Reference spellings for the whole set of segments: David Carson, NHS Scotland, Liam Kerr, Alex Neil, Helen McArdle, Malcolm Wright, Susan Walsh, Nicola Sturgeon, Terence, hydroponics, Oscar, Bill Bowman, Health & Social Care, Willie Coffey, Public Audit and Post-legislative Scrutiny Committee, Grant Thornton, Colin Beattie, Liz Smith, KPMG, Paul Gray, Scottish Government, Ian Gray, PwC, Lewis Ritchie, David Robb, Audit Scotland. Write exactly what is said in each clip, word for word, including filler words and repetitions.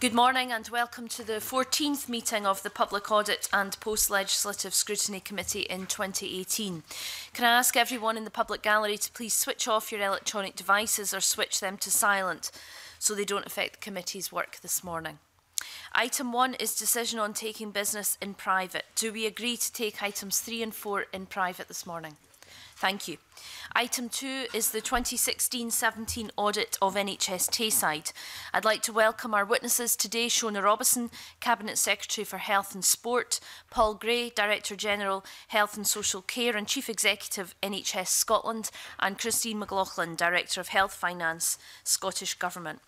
Good morning and welcome to the fourteenth meeting of the Public Audit and Post-Legislative Scrutiny Committee in twenty eighteen. Can I ask everyone in the public gallery to please switch off your electronic devices or switch them to silent so they don't affect the committee's work this morning. Item one is decision on taking business in private. Do we agree to take items three and four in private this morning? Thank you. Item two is the twenty sixteen seventeen audit of N H S Tayside. I'd like to welcome our witnesses today, Shona Robison, Cabinet Secretary for Health and Sport, Paul Gray, Director General, Health and Social Care and Chief Executive, N H S Scotland, and Christine McLaughlin, Director of Health Finance, Scottish Government.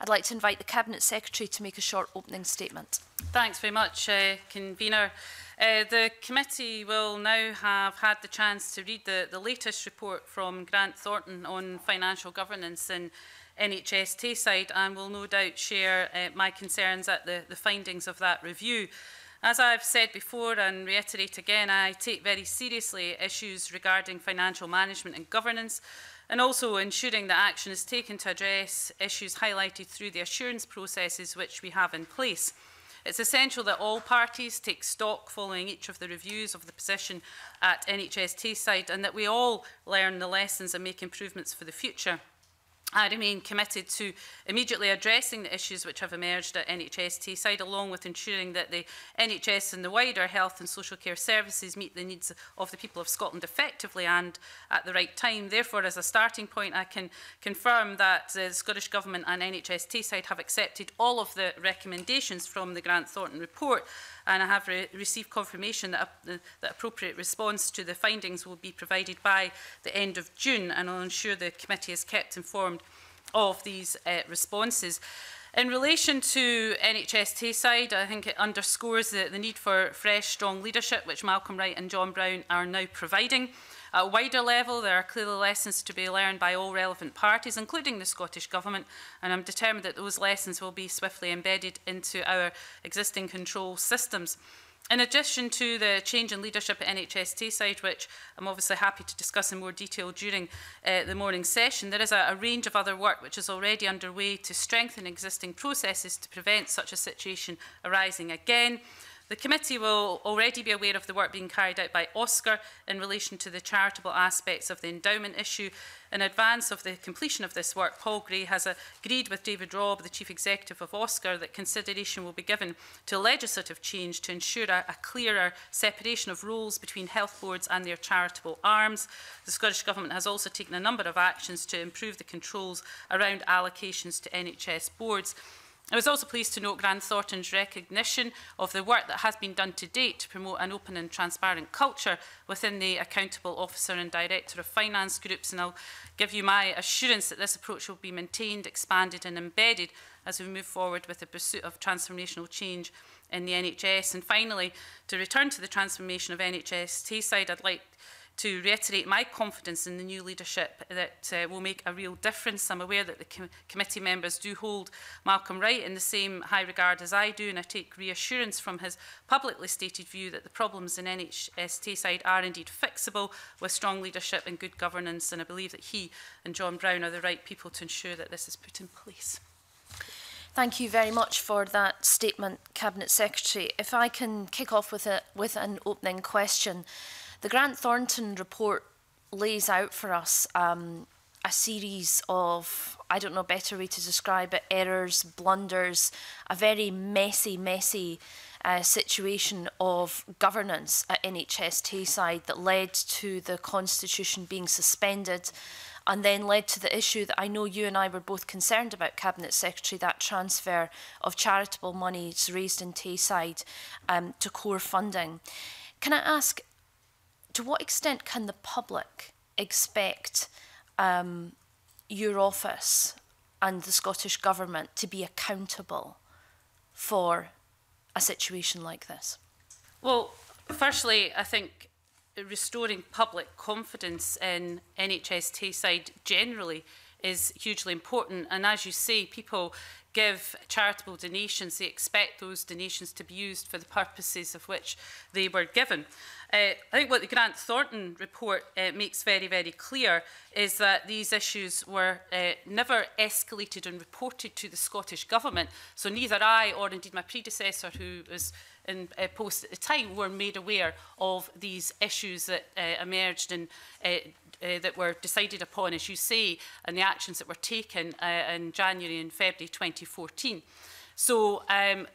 I'd like to invite the Cabinet Secretary to make a short opening statement. Thanks very much, uh, Convener. Uh, the committee will now have had the chance to read the, the latest report from Grant Thornton on financial governance in N H S Tayside and will no doubt share uh, my concerns at the, the findings of that review. As I've said before and reiterate again, I take very seriously issues regarding financial management and governance, and also ensuring that action is taken to address issues highlighted through the assurance processes which we have in place. It's essential that all parties take stock following each of the reviews of the position at N H S Tayside and that we all learn the lessons and make improvements for the future. I remain committed to immediately addressing the issues which have emerged at N H S Tayside, along with ensuring that the N H S and the wider health and social care services meet the needs of the people of Scotland effectively and at the right time. Therefore, as a starting point, I can confirm that the Scottish Government and N H S Tayside have accepted all of the recommendations from the Grant Thornton report, and I have re received confirmation that uh, the appropriate response to the findings will be provided by the end of June, and I'll ensure the committee is kept informed of these uh, responses. In relation to N H S Tayside, I think it underscores the, the need for fresh, strong leadership, which Malcolm Wright and John Brown are now providing. At a wider level, there are clearly lessons to be learned by all relevant parties, including the Scottish Government, and I'm determined that those lessons will be swiftly embedded into our existing control systems. In addition to the change in leadership at N H S Tayside, which I'm obviously happy to discuss in more detail during uh, the morning session, there is a, a range of other work which is already underway to strengthen existing processes to prevent such a situation arising again. The committee will already be aware of the work being carried out by Oscar in relation to the charitable aspects of the endowment issue. In advance of the completion of this work, Paul Gray has agreed with David Robb, the Chief Executive of Oscar, that consideration will be given to legislative change to ensure a, a clearer separation of roles between health boards and their charitable arms. The Scottish Government has also taken a number of actions to improve the controls around allocations to N H S boards. I was also pleased to note Grant Thornton's recognition of the work that has been done to date to promote an open and transparent culture within the Accountable Officer and Director of Finance groups, and I'll give you my assurance that this approach will be maintained, expanded and embedded as we move forward with the pursuit of transformational change in the N H S. And finally, to return to the transformation of N H S Tayside, I'd like to reiterate my confidence in the new leadership that uh, will make a real difference. I'm aware that the com committee members do hold Malcolm Wright in the same high regard as I do, and I take reassurance from his publicly stated view that the problems in N H S Tayside are indeed fixable with strong leadership and good governance, and I believe that he and John Brown are the right people to ensure that this is put in place. Thank you very much for that statement, Cabinet Secretary. If I can kick off with, a, with an opening question. The Grant Thornton report lays out for us um, a series of, I don't know a better way to describe it, errors, blunders, a very messy, messy uh, situation of governance at N H S Tayside that led to the constitution being suspended and then led to the issue that I know you and I were both concerned about, Cabinet Secretary, that transfer of charitable monies raised in Tayside um, to core funding. Can I ask, to what extent can the public expect um, your office and the Scottish Government to be accountable for a situation like this? Well, firstly, I think restoring public confidence in N H S Tayside generally is hugely important. And as you say, people give charitable donations, they expect those donations to be used for the purposes of which they were given. Uh, I think what the Grant Thornton report uh, makes very, very clear is that these issues were uh, never escalated and reported to the Scottish Government. So neither I or indeed my predecessor, who was in uh, post at the time, were made aware of these issues that uh, emerged and uh, uh, that were decided upon, as you say, and the actions that were taken uh, in January and February twenty fourteen. So um,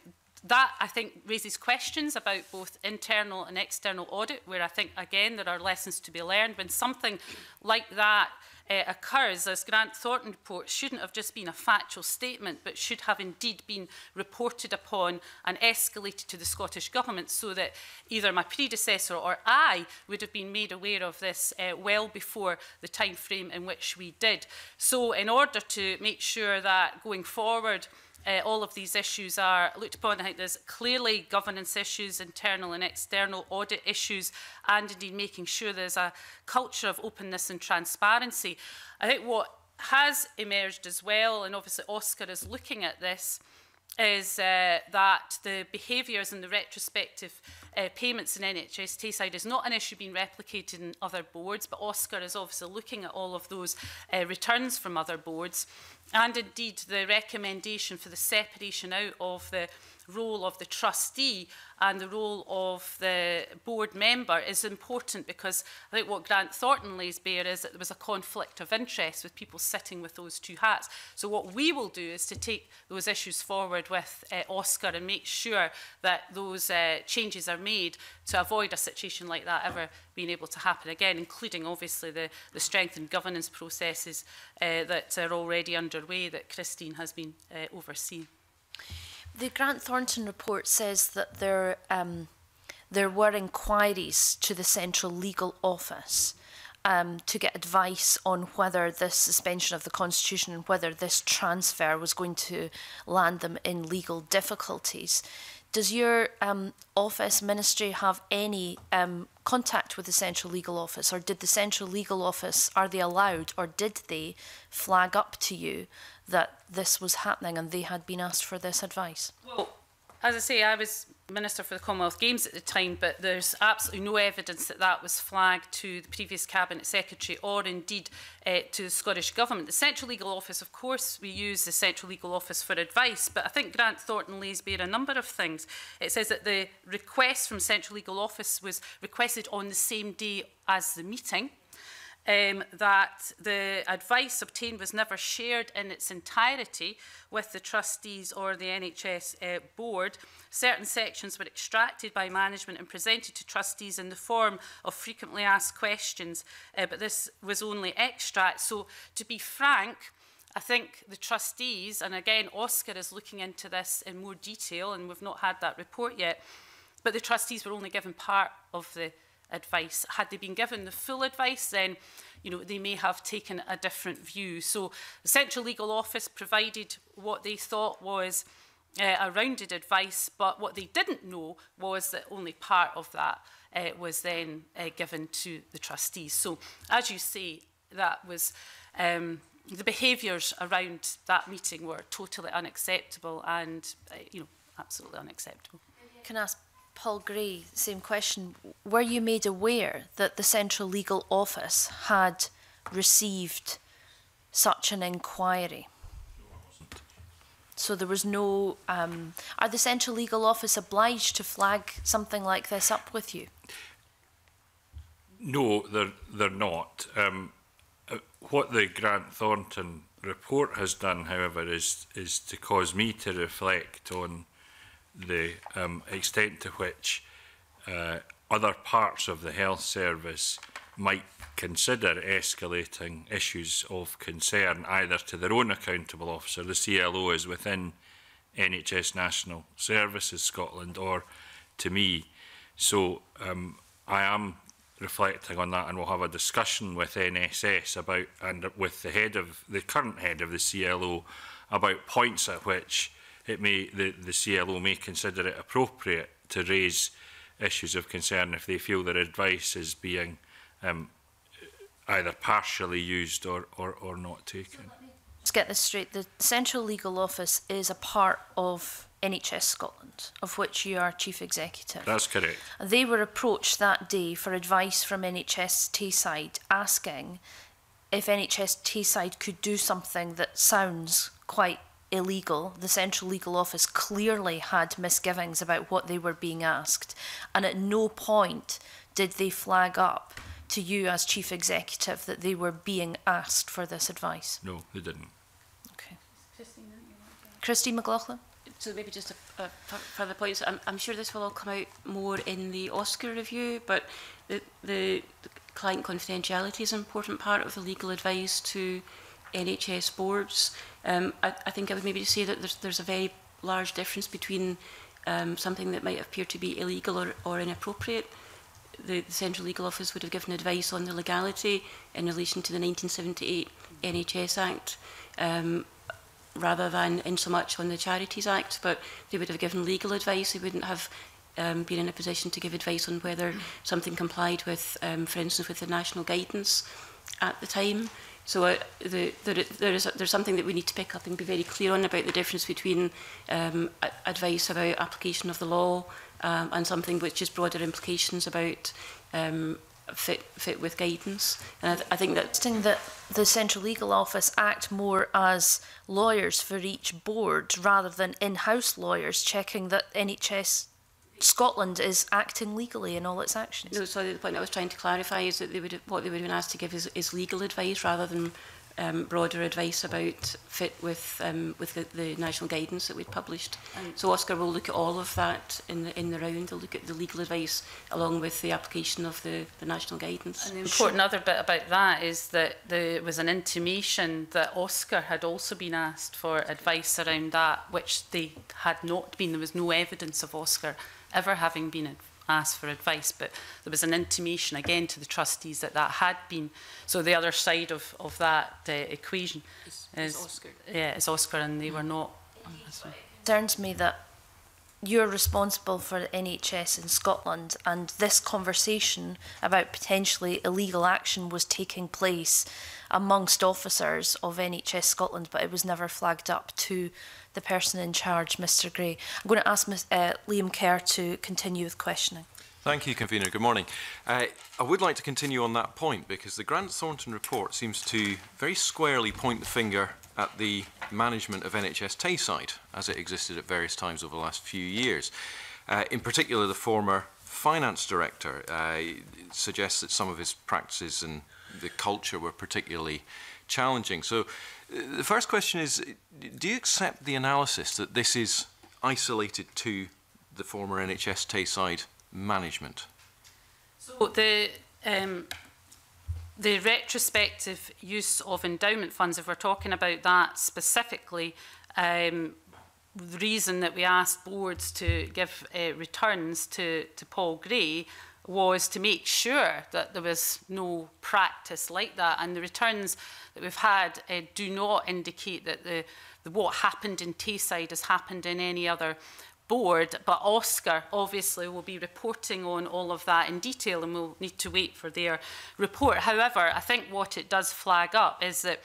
that, I think, raises questions about both internal and external audit, where I think, again, there are lessons to be learned. When something like that uh, occurs, as Grant Thornton report shouldn't have just been a factual statement, but should have indeed been reported upon and escalated to the Scottish Government, so that either my predecessor or I would have been made aware of this uh, well before the time frame in which we did. So in order to make sure that going forward, Uh, all of these issues are looked upon. I think there's clearly governance issues, internal and external audit issues, and indeed making sure there's a culture of openness and transparency. I think what has emerged as well, and obviously Oscar is looking at this, is uh, that the behaviours and the retrospective uh, payments in N H S Tayside is not an issue being replicated in other boards, but Oscar is obviously looking at all of those uh, returns from other boards. And indeed, the recommendation for the separation out of the role of the trustee and the role of the board member is important, because I think what Grant Thornton lays bare is that there was a conflict of interest with people sitting with those two hats. So what we will do is to take those issues forward with uh, Oscar and make sure that those uh, changes are made to avoid a situation like that ever being able to happen again, including obviously the, the strengthened governance processes uh, that are already underway that Christine has been uh, overseeing. The Grant Thornton report says that there, um, there were inquiries to the Central Legal Office um, to get advice on whether this suspension of the constitution and whether this transfer was going to land them in legal difficulties. Does your um, office, ministry, have any um, contact with the Central Legal Office, or did the Central Legal Office, are they allowed or did they flag up to you that this was happening and they had been asked for this advice? Well, as I say, I was Minister for the Commonwealth Games at the time, but there's absolutely no evidence that that was flagged to the previous Cabinet Secretary or indeed uh, to the Scottish Government. The Central Legal Office, of course, we use the Central Legal Office for advice, but I think Grant Thornton lays bare a number of things. It says that the request from Central Legal Office was requested on the same day as the meeting. Um, that the advice obtained was never shared in its entirety with the trustees or the N H S uh, board. Certain sections were extracted by management and presented to trustees in the form of frequently asked questions, uh, but this was only extract. So, to be frank, I think the trustees, and again, Oscar is looking into this in more detail, and we've not had that report yet, but the trustees were only given part of the advice. Had they been given the full advice, then you know they may have taken a different view. So the Central Legal Office provided what they thought was uh, a rounded advice, but what they didn't know was that only part of that uh, was then uh, given to the trustees. So as you say, that was um, the behaviours around that meeting were totally unacceptable, and uh, you know absolutely unacceptable. Can I ask Paul Gray, same question. Were you made aware that the Central Legal Office had received such an inquiry? No, I wasn't. So there was no... Um, are the Central Legal Office obliged to flag something like this up with you? No, they're, they're not. Um, what the Grant Thornton report has done, however, is, is to cause me to reflect on the um, extent to which uh, other parts of the health service might consider escalating issues of concern either to their own accountable officer, the C L O is within N H S National Services Scotland, or to me. So um, I am reflecting on that, and we'll have a discussion with N S S about, and with the head of the current head of the C L O, about points at which it may, the, the C L O may consider it appropriate to raise issues of concern if they feel their advice is being um, either partially used or, or, or not taken. Let's get this straight. The Central Legal Office is a part of N H S Scotland, of which you are Chief Executive. That's correct. They were approached that day for advice from N H S Tayside, asking if N H S Tayside could do something that sounds quite illegal. The Central Legal Office clearly had misgivings about what they were being asked, and at no point did they flag up to you as Chief Executive that they were being asked for this advice. No, they didn't. Okay. Christine McLaughlin? So maybe just a, a further points. I'm, I'm sure this will all come out more in the Oscar review, but the, the, the client confidentiality is an important part of the legal advice to N H S boards. Um, I, I think I would maybe say that there's, there's a very large difference between um, something that might appear to be illegal or, or inappropriate. The, the Central Legal Office would have given advice on the legality in relation to the nineteen seventy-eight N H S Act, um, rather than in so much on the Charities Act, but they would have given legal advice. They wouldn't have um, been in a position to give advice on whether something complied with, um, for instance, with the national guidance at the time. So uh, the, the, there is there's something that we need to pick up and be very clear on about the difference between um, advice about application of the law um, and something which is broader implications about um, fit fit with guidance. And I, th I think that interesting that the Central Legal Office act more as lawyers for each board rather than in-house lawyers checking that N H S Scotland is acting legally in all its actions. No, so the point I was trying to clarify is that they would, what they would have been asked to give is, is legal advice rather than um, broader advice about fit with um, with the, the national guidance that we'd published. And so Oscar will look at all of that in the in the round. They'll look at the legal advice along with the application of the, the national guidance. And the important other bit about that is that there was an intimation that Oscar had also been asked for advice around that, which they had not been. There was no evidence of Oscar ever having been asked for advice, but there was an intimation again to the trustees that that had been. So the other side of, of that uh, equation is, is, is Oscar. Yeah, it's Oscar, and they mm. were not. It concerns me that you're responsible for the N H S in Scotland, and this conversation about potentially illegal action was taking place amongst officers of N H S Scotland, but it was never flagged up to the person in charge, Mister Gray. I'm going to ask Miz, uh, Liam Kerr to continue with questioning. Thank you, Convener. Good morning. Uh, I would like to continue on that point, because the Grant Thornton report seems to very squarely point the finger at the management of N H S Tayside as it existed at various times over the last few years. Uh, in particular, the former finance director uh, suggests that some of his practices and the culture were particularly challenging. So the first question is, do you accept the analysis that this is isolated to the former N H S Tayside management? So the, um, the retrospective use of endowment funds, if we're talking about that specifically, um, the reason that we asked boards to give uh, returns to, to Paul Gray was to make sure that there was no practice like that. And the returns that we've had uh, do not indicate that the, the what happened in Tayside has happened in any other board, but Oscar obviously will be reporting on all of that in detail, and we'll need to wait for their report. However, I think what it does flag up is that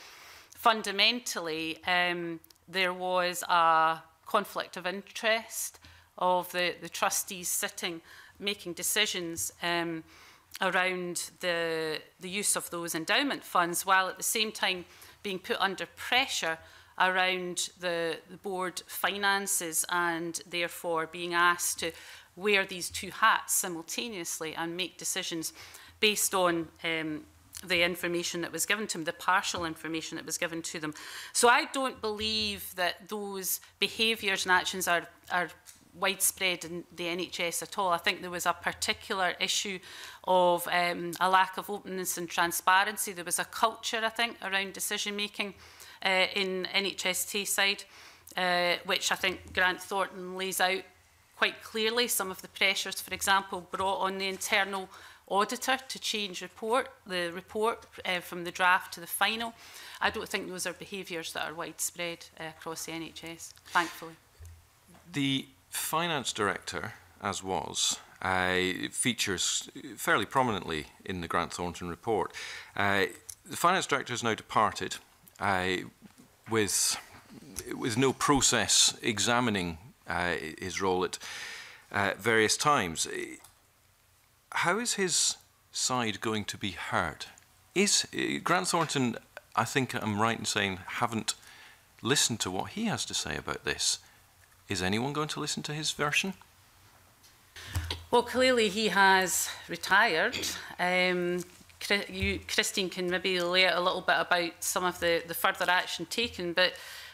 fundamentally um, there was a conflict of interest of the, the trustees sitting, making decisions um, around the, the use of those endowment funds, while at the same time being put under pressure around the, the board finances, and therefore being asked to wear these two hats simultaneously and make decisions based on um, the information that was given to them, the partial information that was given to them. So I don't believe that those behaviours and actions are, are widespread in the N H S at all. I think there was a particular issue of um, a lack of openness and transparency. There was a culture, I think, around decision making Uh, in N H S Tayside, uh, which I think Grant Thornton lays out quite clearly. Some of the pressures, for example, brought on the internal auditor to change report, the report uh, from the draft to the final. I don't think those are behaviours that are widespread uh, across the N H S, thankfully. The finance director, as was, uh, features fairly prominently in the Grant Thornton report. Uh, the finance director has now departed uh, with, with no process examining uh, his role at uh, various times. How is his side going to be heard? Is uh, Grant Thornton, I think I'm right in saying, haven't listened to what he has to say about this. Is anyone going to listen to his version? Well, clearly he has retired. Um, you, Christine can maybe lay out a little bit about some of the, the further action taken, but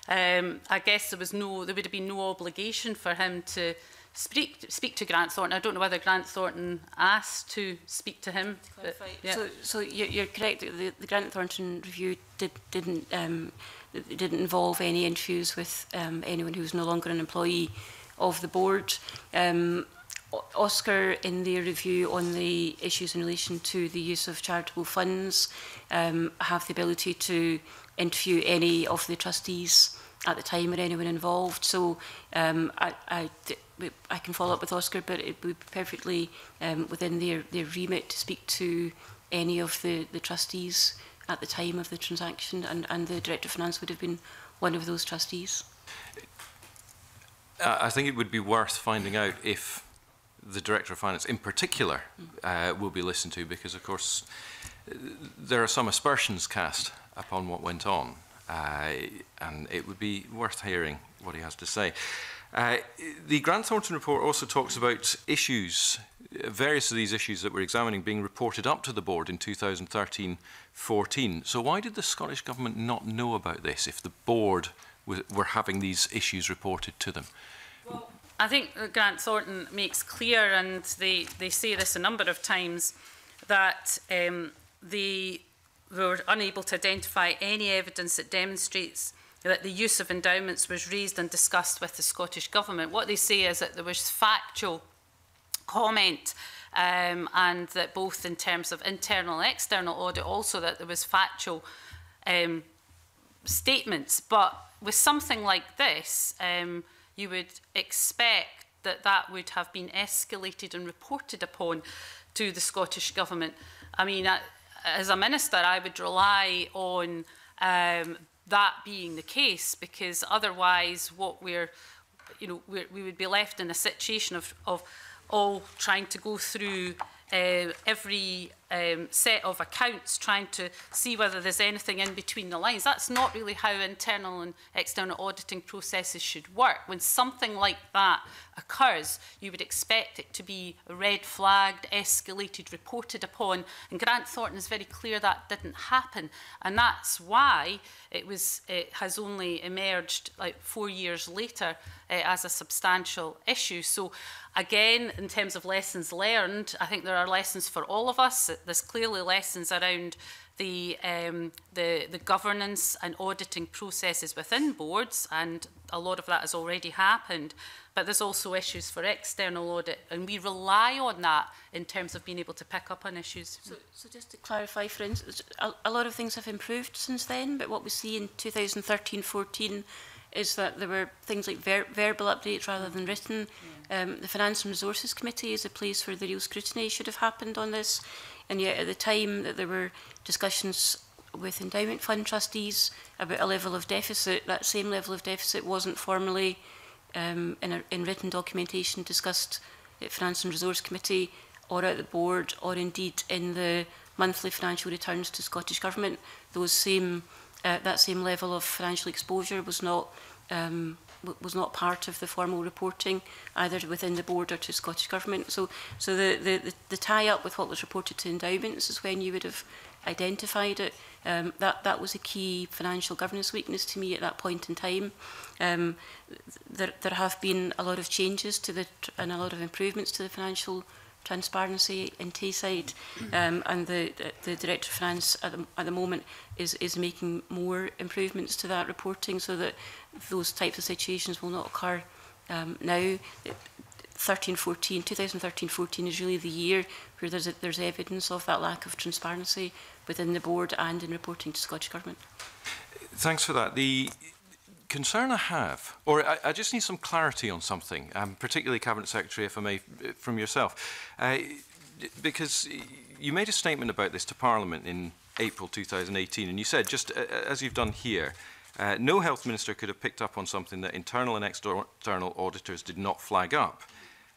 um, I guess there was no, there would have been no obligation for him to Speak, speak to Grant Thornton. I don't know whether Grant Thornton asked to speak to him. But, yeah. So, so you're, you're correct. The, the Grant Thornton review did, didn't um, didn't involve any interviews with um, anyone who's no longer an employee of the board. Um, Oscar, in their review on the issues in relation to the use of charitable funds, um, have the ability to interview any of the trustees at the time or anyone involved. So um, I, I, I can follow up with Oscar, but it would be perfectly um, within their, their remit to speak to any of the, the trustees at the time of the transaction, and, and the Director of Finance would have been one of those trustees. I think it would be worth finding out if the Director of Finance in particular uh, will be listened to, because of course there are some aspersions cast upon what went on. Uh, and it would be worth hearing what he has to say. Uh, the Grant Thornton report also talks about issues, various of these issues that we're examining being reported up to the board in two thousand thirteen fourteen. So why did the Scottish Government not know about this if the board w were having these issues reported to them? Well, I think Grant Thornton makes clear, and they, they say this a number of times, that um, the we were unable to identify any evidence that demonstrates that the use of endowments was raised and discussed with the Scottish Government. What they say is that there was factual comment, um, and that both in terms of internal and external audit, also that there was factual um, statements. But with something like this, um, you would expect that that would have been escalated and reported upon to the Scottish Government. I mean, I, as a minister, I would rely on um, that being the case, because otherwise, what we're, you know, we're, we would be left in a situation of, of all trying to go through uh, every um, set of accounts, trying to see whether there's anything in between the lines. That's not really how internal and external auditing processes should work. When something like that occurs, you would expect it to be red flagged, escalated, reported upon, and Grant Thornton is very clear that didn't happen, and that's why it was it has only emerged like four years later uh, as a substantial issue. So again, in terms of lessons learned, I think there are lessons for all of us. There's clearly lessons around the um, the, the governance and auditing processes within boards, and a lot of that has already happened. But there's also issues for external audit, and we rely on that in terms of being able to pick up on issues. So, so just to clarify, for instance, a, a lot of things have improved since then, but what we see in two thousand thirteen fourteen is that there were things like ver verbal updates rather than written. Yeah. Um, the Finance and Resources Committee is a place where the real scrutiny should have happened on this, and yet at the time that there were discussions with endowment fund trustees about a level of deficit, that same level of deficit wasn't formally um, in, a, in written documentation discussed at Finance and Resource Committee or at the board, or indeed in the monthly financial returns to Scottish Government. Those same Uh, that same level of financial exposure was not um, was not part of the formal reporting, either within the board or to Scottish Government. So, so the, the, the tie-up with what was reported to endowments is when you would have identified it. Um, that that was a key financial governance weakness to me at that point in time. Um, there there have been a lot of changes to the and a lot of improvements to the financial transparency in Tayside, um, and the, the Director of Finance at the, at the moment is, is making more improvements to that reporting so that those types of situations will not occur um, now. twenty thirteen fourteen is really the year where there's, a, there's evidence of that lack of transparency within the board and in reporting to Scottish Government. Thanks for that. The, concern I have, or I, I just need some clarity on something, um, particularly Cabinet Secretary, if I may, from yourself, uh, because you made a statement about this to Parliament in April two thousand eighteen, and you said, just uh, as you've done here, uh, no health minister could have picked up on something that internal and external auditors did not flag up.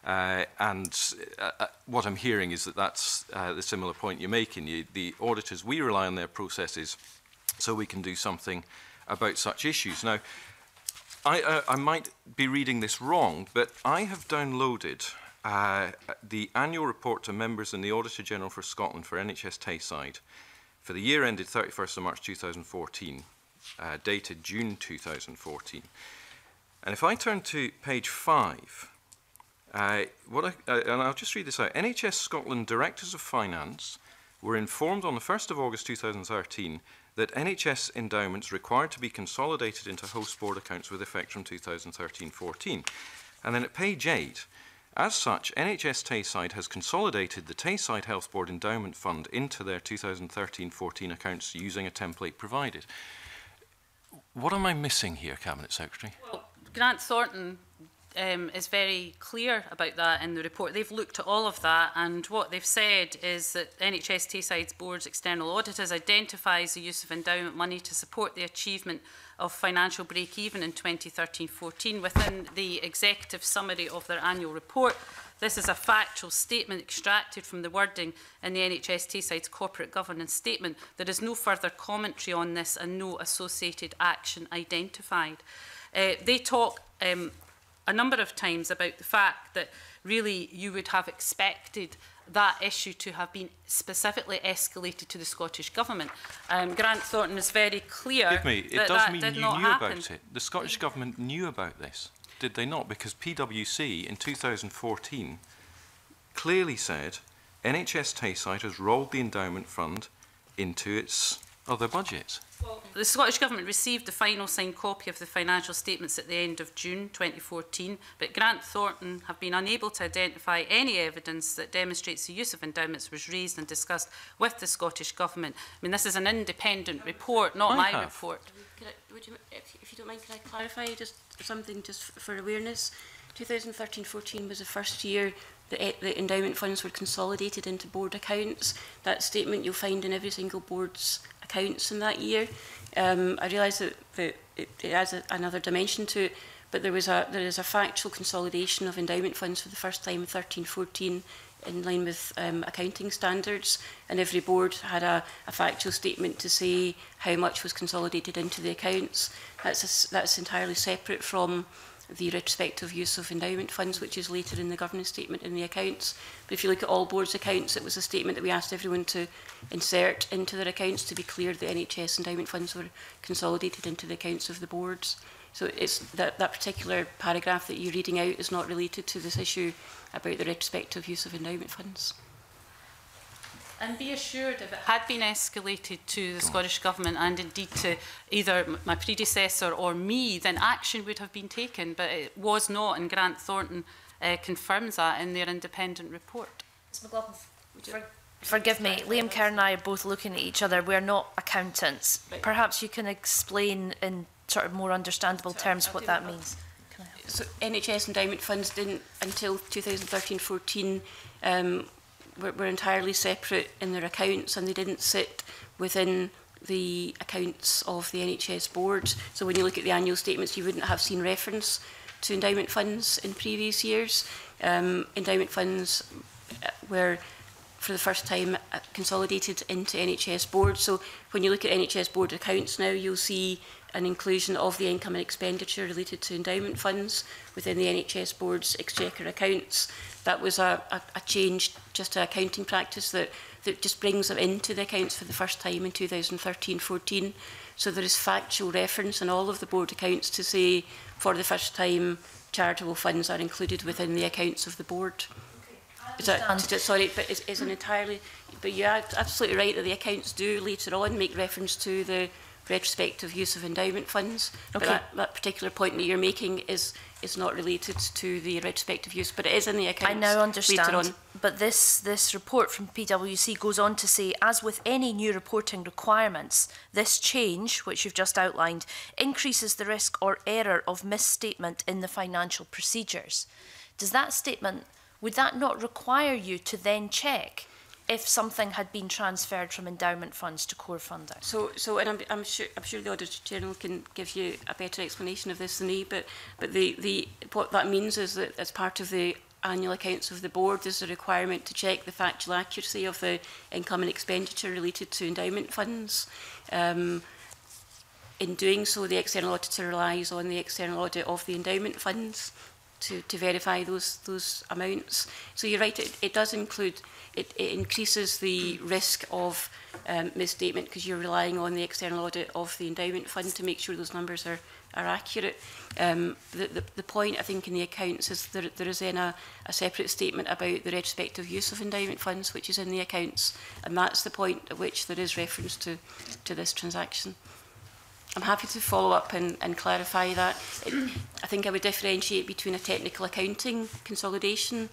Uh, and uh, uh, what I'm hearing is that that's uh, the similar point you're making. You, the auditors, we rely on their processes so we can do something about such issues. Now, I, uh, I might be reading this wrong, but I have downloaded uh, the annual report to members and the Auditor General for Scotland for N H S Tayside for the year ended thirty-first of March two thousand fourteen, uh, dated June two thousand fourteen. And if I turn to page five, Uh, what I, uh, and I'll just read this out. N H S Scotland Directors of Finance were informed on the first of August two thousand thirteen that N H S endowments required to be consolidated into host board accounts with effect from two thousand thirteen fourteen. And then at page eight, as such, N H S Tayside has consolidated the Tayside Health Board Endowment Fund into their two thousand thirteen fourteen accounts using a template provided. What am I missing here, Cabinet Secretary? Well, Grant Thornton Um, is very clear about that in the report. They've looked at all of that, and what they've said is that N H S Tayside's Board's external auditors identifies the use of endowment money to support the achievement of financial break-even in twenty thirteen fourteen within the executive summary of their annual report. This is a factual statement extracted from the wording in the N H S Tayside's corporate governance statement. There is no further commentary on this and no associated action identified. Uh, they talk... Um, a number of times about the fact that really you would have expected that issue to have been specifically escalated to the Scottish Government. Um, Grant Thornton is very clear that it that, that mean did you not knew happen. About it. The Scottish Government knew about this, did they not? Because PwC in two thousand fourteen clearly said N H S Tayside has rolled the endowment fund into its other budgets. Well, the Scottish Government received the final signed copy of the financial statements at the end of June twenty fourteen, but Grant Thornton have been unable to identify any evidence that demonstrates the use of endowments was raised and discussed with the Scottish Government. I mean, this is an independent report, not I my have. report. Could I, would you, if, if you don't mind, can I clarify just something just for awareness? twenty thirteen fourteen was the first year that the endowment funds were consolidated into board accounts. That statement you'll find in every single board's accounts in that year. Um, I realise that, that it, it adds a, another dimension to it, but there was a there is a factual consolidation of endowment funds for the first time in thirteen fourteen, in line with um, accounting standards, and every board had a, a factual statement to say how much was consolidated into the accounts. That's a, that's entirely separate from the retrospective use of endowment funds, which is later in the governance statement in the accounts. But if you look at all boards' accounts, it was a statement that we asked everyone to insert into their accounts to be clear that N H S endowment funds were consolidated into the accounts of the boards. So it's that, that particular paragraph that you're reading out is not related to this issue about the retrospective use of endowment funds. And be assured, if it had been escalated to the Scottish Government and indeed to either my predecessor or me, then action would have been taken, but it was not, and Grant Thornton uh, confirms that in their independent report. Miz McLaughlin, would you... For, forgive me, Liam Kerr and I are both looking at each other. We're not accountants. Right. Perhaps you can explain in sort of more understandable Sorry, terms I'll what that means. Can I help? So N H S endowment funds didn't, until twenty thirteen fourteen, um, Were, were entirely separate in their accounts, and they didn't sit within the accounts of the N H S board. So when you look at the annual statements, you wouldn't have seen reference to endowment funds in previous years. Um, endowment funds were, for the first time, consolidated into N H S board. So when you look at N H S board accounts now, you'll see an inclusion of the income and expenditure related to endowment funds within the N H S board's exchequer accounts. That was a, a, a change just to accounting practice that, that just brings them into the accounts for the first time in two thousand thirteen fourteen. So there is factual reference in all of the board accounts to say, for the first time, charitable funds are included within the accounts of the board. Is that, sorry, but it's, it's an entirely... But you're absolutely right that the accounts do later on make reference to the retrospective use of endowment funds. Okay. But that, that particular point that you're making is is not related to the retrospective use, but it is in the accounts. I now understand. Later on. But this this report from P W C goes on to say, as with any new reporting requirements, this change, which you've just outlined, increases the risk or error of misstatement in the financial procedures. Does that statement, would that not require you to then check if something had been transferred from endowment funds to core funding? So, so, and I'm, I'm sure, I'm sure the Auditor General can give you a better explanation of this than me. But, but the, the, what that means is that as part of the annual accounts of the board, there's a requirement to check the factual accuracy of the income and expenditure related to endowment funds. Um, in doing so, the external auditor relies on the external audit of the endowment funds to, to verify those those amounts. So you're right; it, it does include. It, it increases the risk of um, misstatement because you're relying on the external audit of the endowment fund to make sure those numbers are, are accurate. Um, the, the, the point, I think, in the accounts is that there, there is then a, a separate statement about the retrospective use of endowment funds, which is in the accounts, and that's the point at which there is reference to, to this transaction. I'm happy to follow up and, and clarify that. It, I think I would differentiate between a technical accounting consolidation,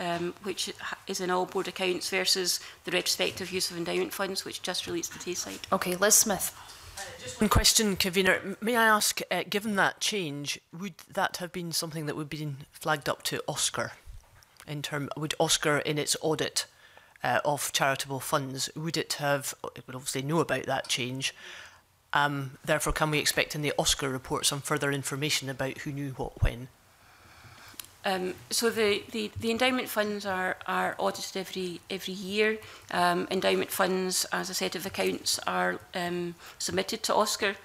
Um, which is in all board accounts, versus the retrospective use of endowment funds, which just relates to Tayside. Okay, Liz Smith. Uh, just one question, convener. May I ask, uh, given that change, would that have been something that would have been flagged up to Oscar? In term, would Oscar, in its audit uh, of charitable funds, would it have? It would obviously know about that change. Um, therefore, can we expect in the Oscar report some further information about who knew what when? Um, so the, the, the endowment funds are, are audited every, every year. Um, endowment funds, as a set of accounts, are um, submitted to Oscar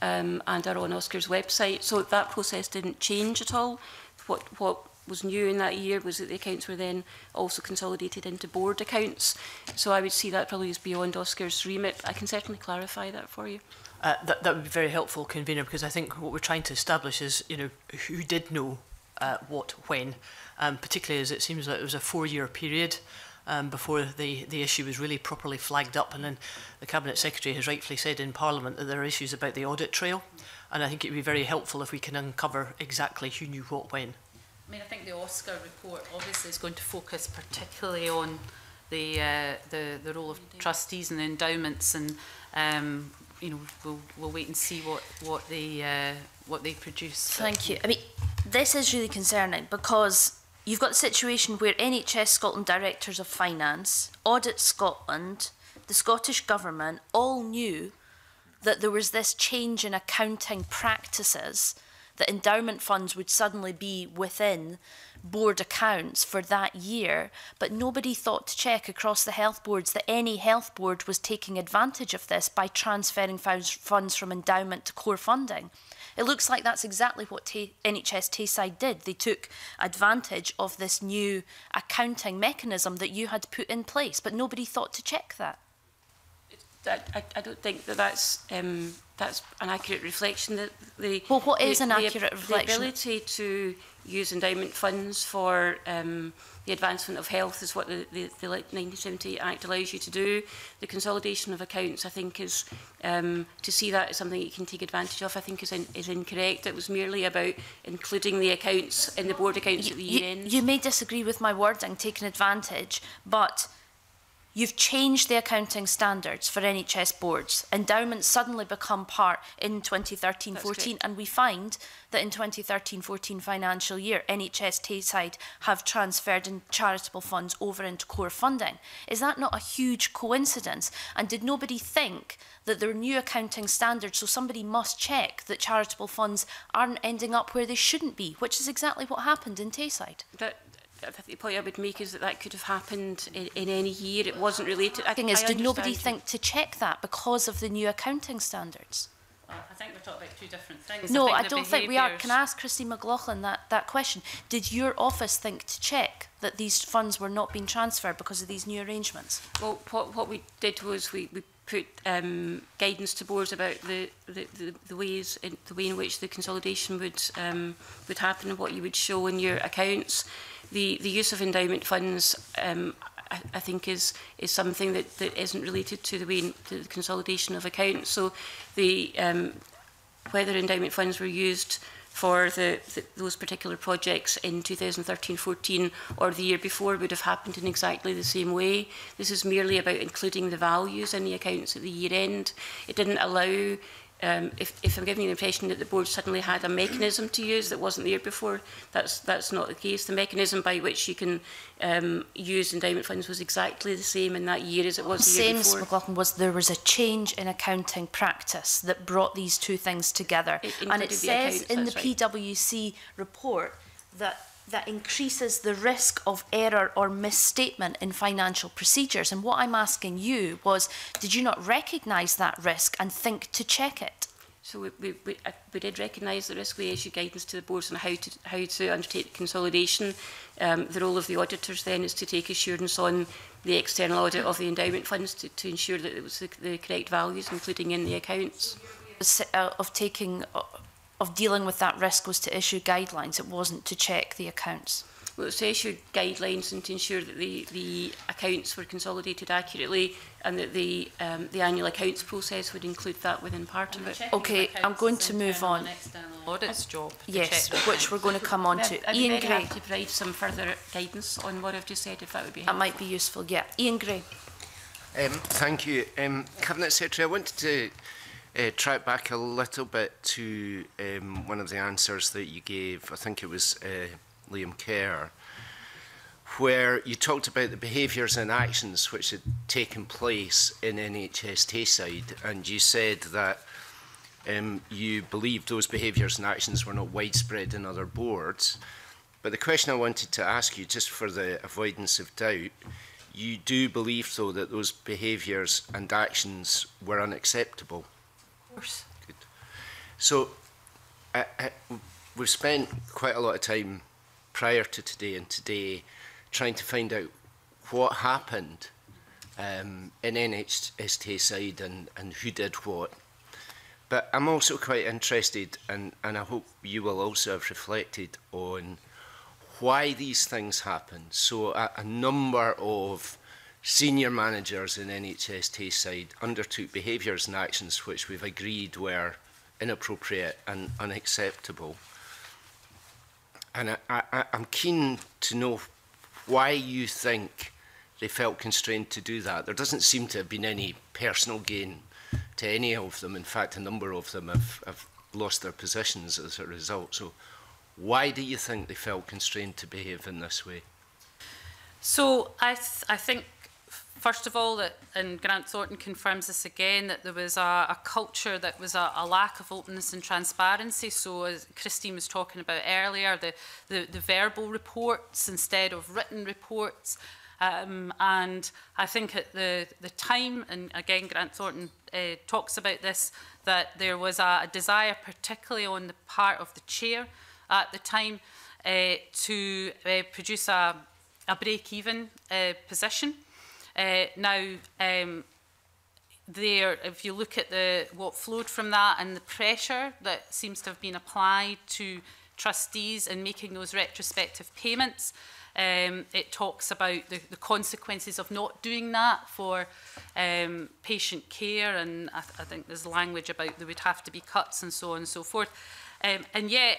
um, and are on Oscar's website. So that process didn't change at all. What, what was new in that year was that the accounts were then also consolidated into board accounts. So I would see that probably as beyond Oscar's remit. I can certainly clarify that for you. Uh, that, that would be very helpful, convener, because I think what we're trying to establish is, you know, who did know Uh, what, when, um, particularly as it seems that it was a four-year period um, before the, the issue was really properly flagged up. And then the Cabinet Secretary has rightfully said in Parliament that there are issues about the audit trail. And I think it would be very helpful if we can uncover exactly who knew what, when. I mean, I think the Oscar report obviously is going to focus particularly on the, uh, the, the role of trustees and endowments, and um, you know, we'll, we'll wait and see what, what, they, uh, what they produce. Thank you. I mean, this is really concerning because you've got the situation where N H S Scotland Directors of Finance, Audit Scotland, the Scottish Government all knew that there was this change in accounting practices, that endowment funds would suddenly be within board accounts for that year, but nobody thought to check across the health boards that any health board was taking advantage of this by transferring funds from endowment to core funding. It looks like that's exactly what T N H S Tayside did. They took advantage of this new accounting mechanism that you had put in place, but nobody thought to check that. I, I, I don't think that that's, um, that's an accurate reflection. That the, well, what is the, an accurate the, reflection? The ability to use endowment funds for um, the advancement of health is what the, the, the nineteen seventy Act allows you to do. The consolidation of accounts, I think, is um, to see that as something you can take advantage of, I think is, in, is incorrect. It was merely about including the accounts in the board accounts you, at the year you, end. You may disagree with my wording, taking advantage, but you've changed the accounting standards for N H S boards. Endowments suddenly become part in twenty thirteen fourteen, and we find that in twenty thirteen fourteen financial year, N H S Tayside have transferred in charitable funds over into core funding. Is that not a huge coincidence? And did nobody think that there are new accounting standards, so somebody must check that charitable funds aren't ending up where they shouldn't be, which is exactly what happened in Tayside? But the point I would make is that that could have happened in, in any year. It wasn't related. The thing is, did nobody think to check that because of the new accounting standards? Well, I think we're talking about two different things. No, I, think I don't think we are. Can I ask Christine McLaughlin that, that question? Did your office think to check that these funds were not being transferred because of these new arrangements? Well, what, what we did was we, we put um, guidance to boards about the, the, the, the ways in, the way in which the consolidation would, um, would happen and what you would show in your accounts. The, the use of endowment funds, um, I, I think is is something that, that isn't related to the way to the consolidation of accounts. So the um, whether endowment funds were used for the, the, those particular projects in two thousand thirteen fourteen or the year before would have happened in exactly the same way. This is merely about including the values in the accounts at the year end. It didn't allow, um, if, if I'm giving you the impression that the board suddenly had a mechanism to use that wasn't there before, that's, that's not the case. The mechanism by which you can um, use endowment funds was exactly the same in that year as it was the year before. The same, Miz McLaughlin, was there was a change in accounting practice that brought these two things together. It and it says in the P W C report that that increases the risk of error or misstatement in financial procedures. And what I'm asking you was, did you not recognise that risk and think to check it? So we, we, we, uh, we did recognise the risk. We issued guidance to the boards on how to, how to undertake consolidation. Um, the role of the auditors then is to take assurance on the external audit of the endowment funds to, to ensure that it was the, the correct values, including in the accounts. Of taking... Uh, of dealing with that risk was to issue guidelines. It wasn't to check the accounts. Well, it was to issue guidelines and to ensure that the, the accounts were consolidated accurately and that the, um, the annual accounts process would include that within part and of it. Okay, I'm going to move on. Audit's job. Yes, which we're going to come on to. I'd be Ian Gray. To provide some further guidance on what I've just said, if that would be helpful. That might be useful, yeah. Ian Gray. Um, thank you. Um, Cabinet Secretary, I wanted to... Uh, track back a little bit to um, one of the answers that you gave, I think it was uh, Liam Kerr, where you talked about the behaviours and actions which had taken place in N H S Tayside, and you said that um, you believed those behaviours and actions were not widespread in other boards. But the question I wanted to ask you, just for the avoidance of doubt, you do believe, though, that those behaviours and actions were unacceptable? Good. So I, I, we've spent quite a lot of time prior to today and today trying to find out what happened um, in N H S Tayside and, and who did what. But I'm also quite interested, and, and I hope you will also have reflected on why these things happened. So a, a number of senior managers in N H S Tayside undertook behaviours and actions which we've agreed were inappropriate and unacceptable. And I, I, I'm keen to know why you think they felt constrained to do that. There doesn't seem to have been any personal gain to any of them. In fact, a number of them have, have lost their positions as a result. So why do you think they felt constrained to behave in this way? So I, th I think... First of all, that, and Grant Thornton confirms this again, that there was a, a culture that was a, a lack of openness and transparency. So as Christine was talking about earlier, the, the, the verbal reports instead of written reports. Um, and I think at the, the time, and again Grant Thornton uh, talks about this, that there was a, a desire, particularly on the part of the chair at the time, uh, to uh, produce a, a break-even uh, position. Uh, now, um, there, if you look at the, what flowed from that and the pressure that seems to have been applied to trustees in making those retrospective payments, um, it talks about the, the consequences of not doing that for um, patient care, and I, th I think there's language about there would have to be cuts and so on and so forth. Um, and yet,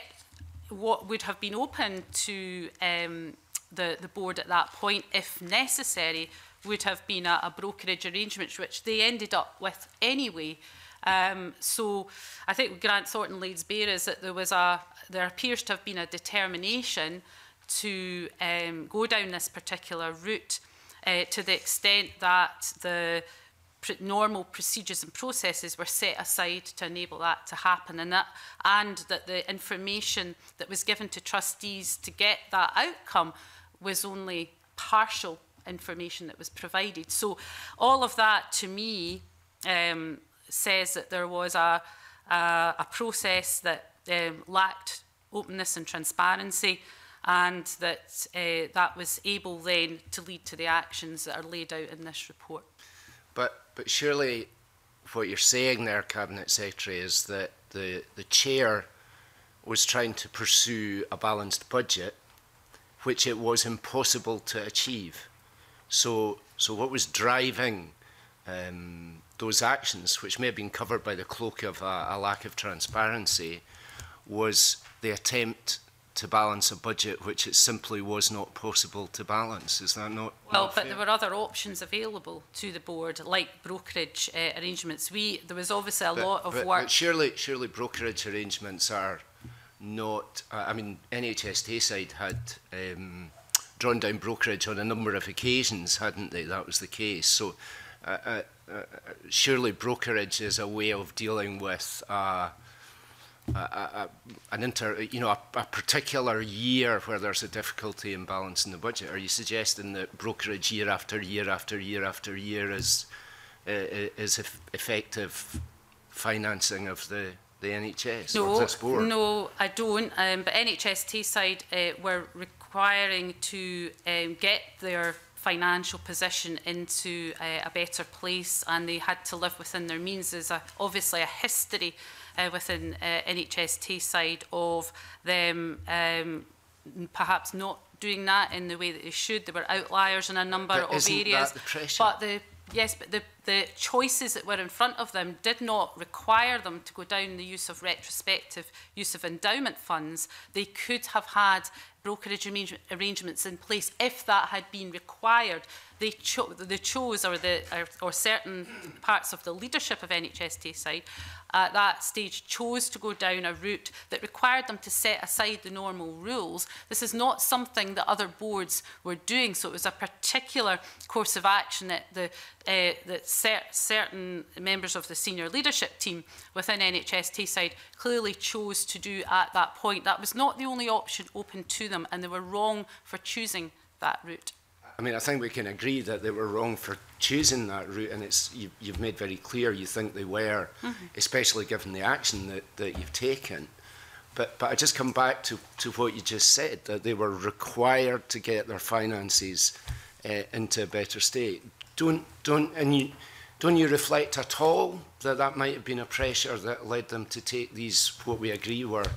what would have been open to um, the, the board at that point, if necessary, would have been a, a brokerage arrangement, which they ended up with anyway. Um, so I think what Grant Thornton lays bare is that there was a, there appears to have been a determination to um, go down this particular route uh, to the extent that the pr normal procedures and processes were set aside to enable that to happen, and that, and that the information that was given to trustees to get that outcome was only partial information that was provided. So all of that to me um, says that there was a, a, a process that um, lacked openness and transparency, and that uh, that was able then to lead to the actions that are laid out in this report. But, but surely what you're saying there, Cabinet Secretary, is that the, the chair was trying to pursue a balanced budget which it was impossible to achieve. So, so what was driving um, those actions, which may have been covered by the cloak of a, a lack of transparency, was the attempt to balance a budget which it simply was not possible to balance. Is that not Well, not but fair? There were other options available to the board, like brokerage uh, arrangements. We There was obviously a but, lot of but, work... But surely, surely brokerage arrangements are not... Uh, I mean, N H S Tayside had um, drawn down brokerage on a number of occasions, hadn't they? That was the case. So uh, uh, uh, surely brokerage is a way of dealing with... Uh, A, a, an inter, you know, a, a particular year where there's a difficulty in balancing the budget. Are you suggesting that brokerage year after year after year after year is uh, is effective financing of the the N H S no, or this board? No, I don't. Um, but N H S Tayside uh, were requiring to um, get their financial position into uh, a better place, and they had to live within their means. There's a, obviously a history Uh, within uh, N H S Tayside of them um, perhaps not doing that in the way that they should. There were outliers in a number but of isn't areas. That the pressure? But the yes, but the, the choices that were in front of them did not require them to go down the use of retrospective use of endowment funds. They could have had brokerage arrangements in place if that had been required. They, cho they chose, or, the, or, or certain parts of the leadership of N H S Tayside at that stage chose to go down a route that required them to set aside the normal rules. This is not something that other boards were doing, so it was a particular course of action that, the, uh, that cer certain members of the senior leadership team within N H S Tayside clearly chose to do at that point. That was not the only option open to them, and they were wrong for choosing that route. I mean, I think we can agree that they were wrong for choosing that route, and it's, you, you've made very clear you think they were, mm-hmm. especially given the action that, that you've taken. But, but I just come back to, to what you just said, that they were required to get their finances uh, into a better state. Don't, don't, and you, don't you reflect at all that that might have been a pressure that led them to take these, what we agree were,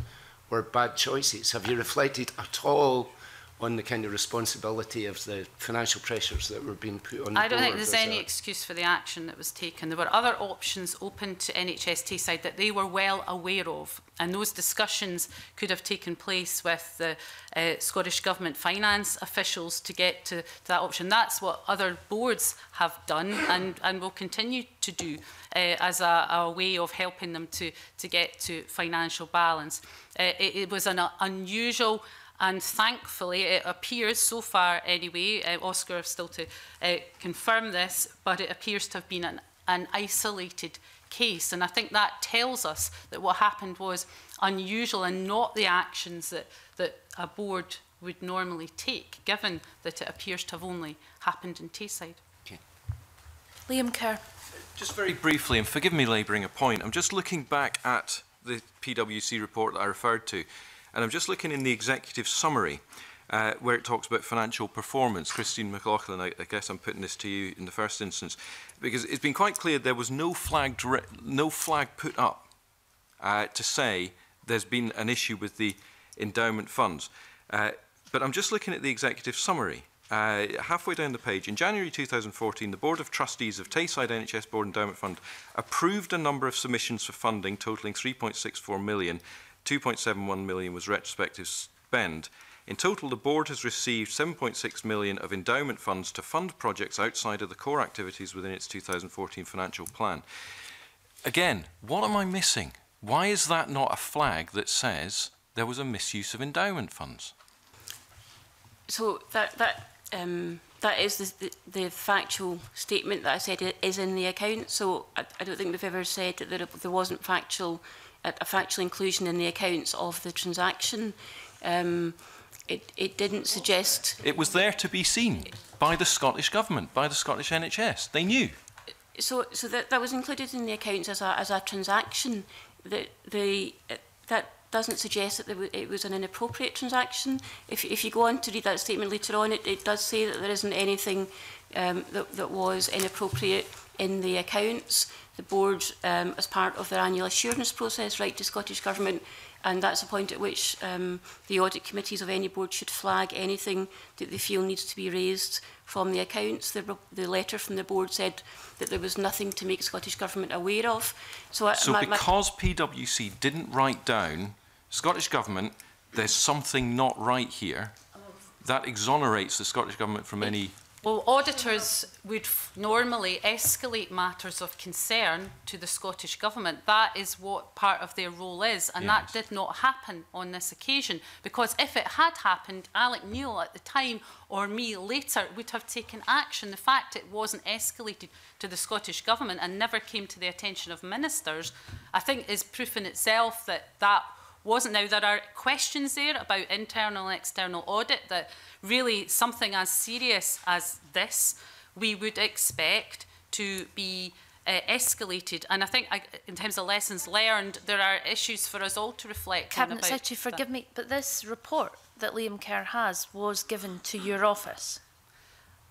were bad choices? Have you reflected at all on the kind of responsibility of the financial pressures that were being put on the board? I don't think there's any excuse for the action that was taken. There were other options open to N H S Tayside that they were well aware of, and those discussions could have taken place with the uh, Scottish Government finance officials to get to, to that option. That's what other boards have done and, and will continue to do uh, as a, a way of helping them to, to get to financial balance. Uh, it, it was an uh, unusual... And thankfully, it appears, so far anyway, uh, Oscar still to uh, confirm this, but it appears to have been an, an isolated case. And I think that tells us that what happened was unusual and not the actions that, that a board would normally take, given that it appears to have only happened in Tayside. Okay. Liam Kerr. Just very briefly, and forgive me labouring a point, I'm just looking back at the P W C report that I referred to. And I'm just looking in the executive summary uh, where it talks about financial performance. Christine McLaughlin, I, I guess I'm putting this to you in the first instance, because it's been quite clear there was no flag, no flag put up uh, to say there's been an issue with the endowment funds. Uh, but I'm just looking at the executive summary. Uh, halfway down the page, in January two thousand fourteen, the Board of Trustees of Tayside N H S Board Endowment Fund approved a number of submissions for funding totaling three point six four million. two point seven one million was retrospective spend. In total, the board has received seven point six million of endowment funds to fund projects outside of the core activities within its two thousand fourteen financial plan. Again, what am I missing? Why is that not a flag that says there was a misuse of endowment funds? So that that um, that is the, the, the factual statement that I said is in the account. So I, I don't think we've ever said that there, there wasn't factual. a factual inclusion in the accounts of the transaction. Um, it, it didn't suggest... It was there to be seen by the Scottish Government, by the Scottish N H S. They knew. So, so that, that was included in the accounts as a, as a transaction. The, the, that doesn't suggest that there it was an inappropriate transaction. If, if you go on to read that statement later on, it, it does say that there isn't anything um, that, that was inappropriate in the accounts. The board, um, as part of their annual assurance process, write to Scottish Government and that's a point at which um, the audit committees of any board should flag anything that they feel needs to be raised from the accounts. The, the letter from the board said that there was nothing to make Scottish Government aware of. So, so my, my because P W C didn't write down, Scottish Government, there's something not right here, that exonerates the Scottish Government from any... Well, auditors would f normally escalate matters of concern to the Scottish Government. That is what part of their role is, and yes. that did not happen on this occasion, because if it had happened, Alex Neil at the time or me later would have taken action. The fact it wasn't escalated to the Scottish Government and never came to the attention of ministers, I think is proof in itself that that wasn't. Now, there are questions there about internal and external audit that really something as serious as this we would expect to be uh, escalated. And I think I, in terms of lessons learned, there are issues for us all to reflect Cabinet on. Cabinet Secretary, forgive that. me, but this report that Liam Kerr has was given to your office.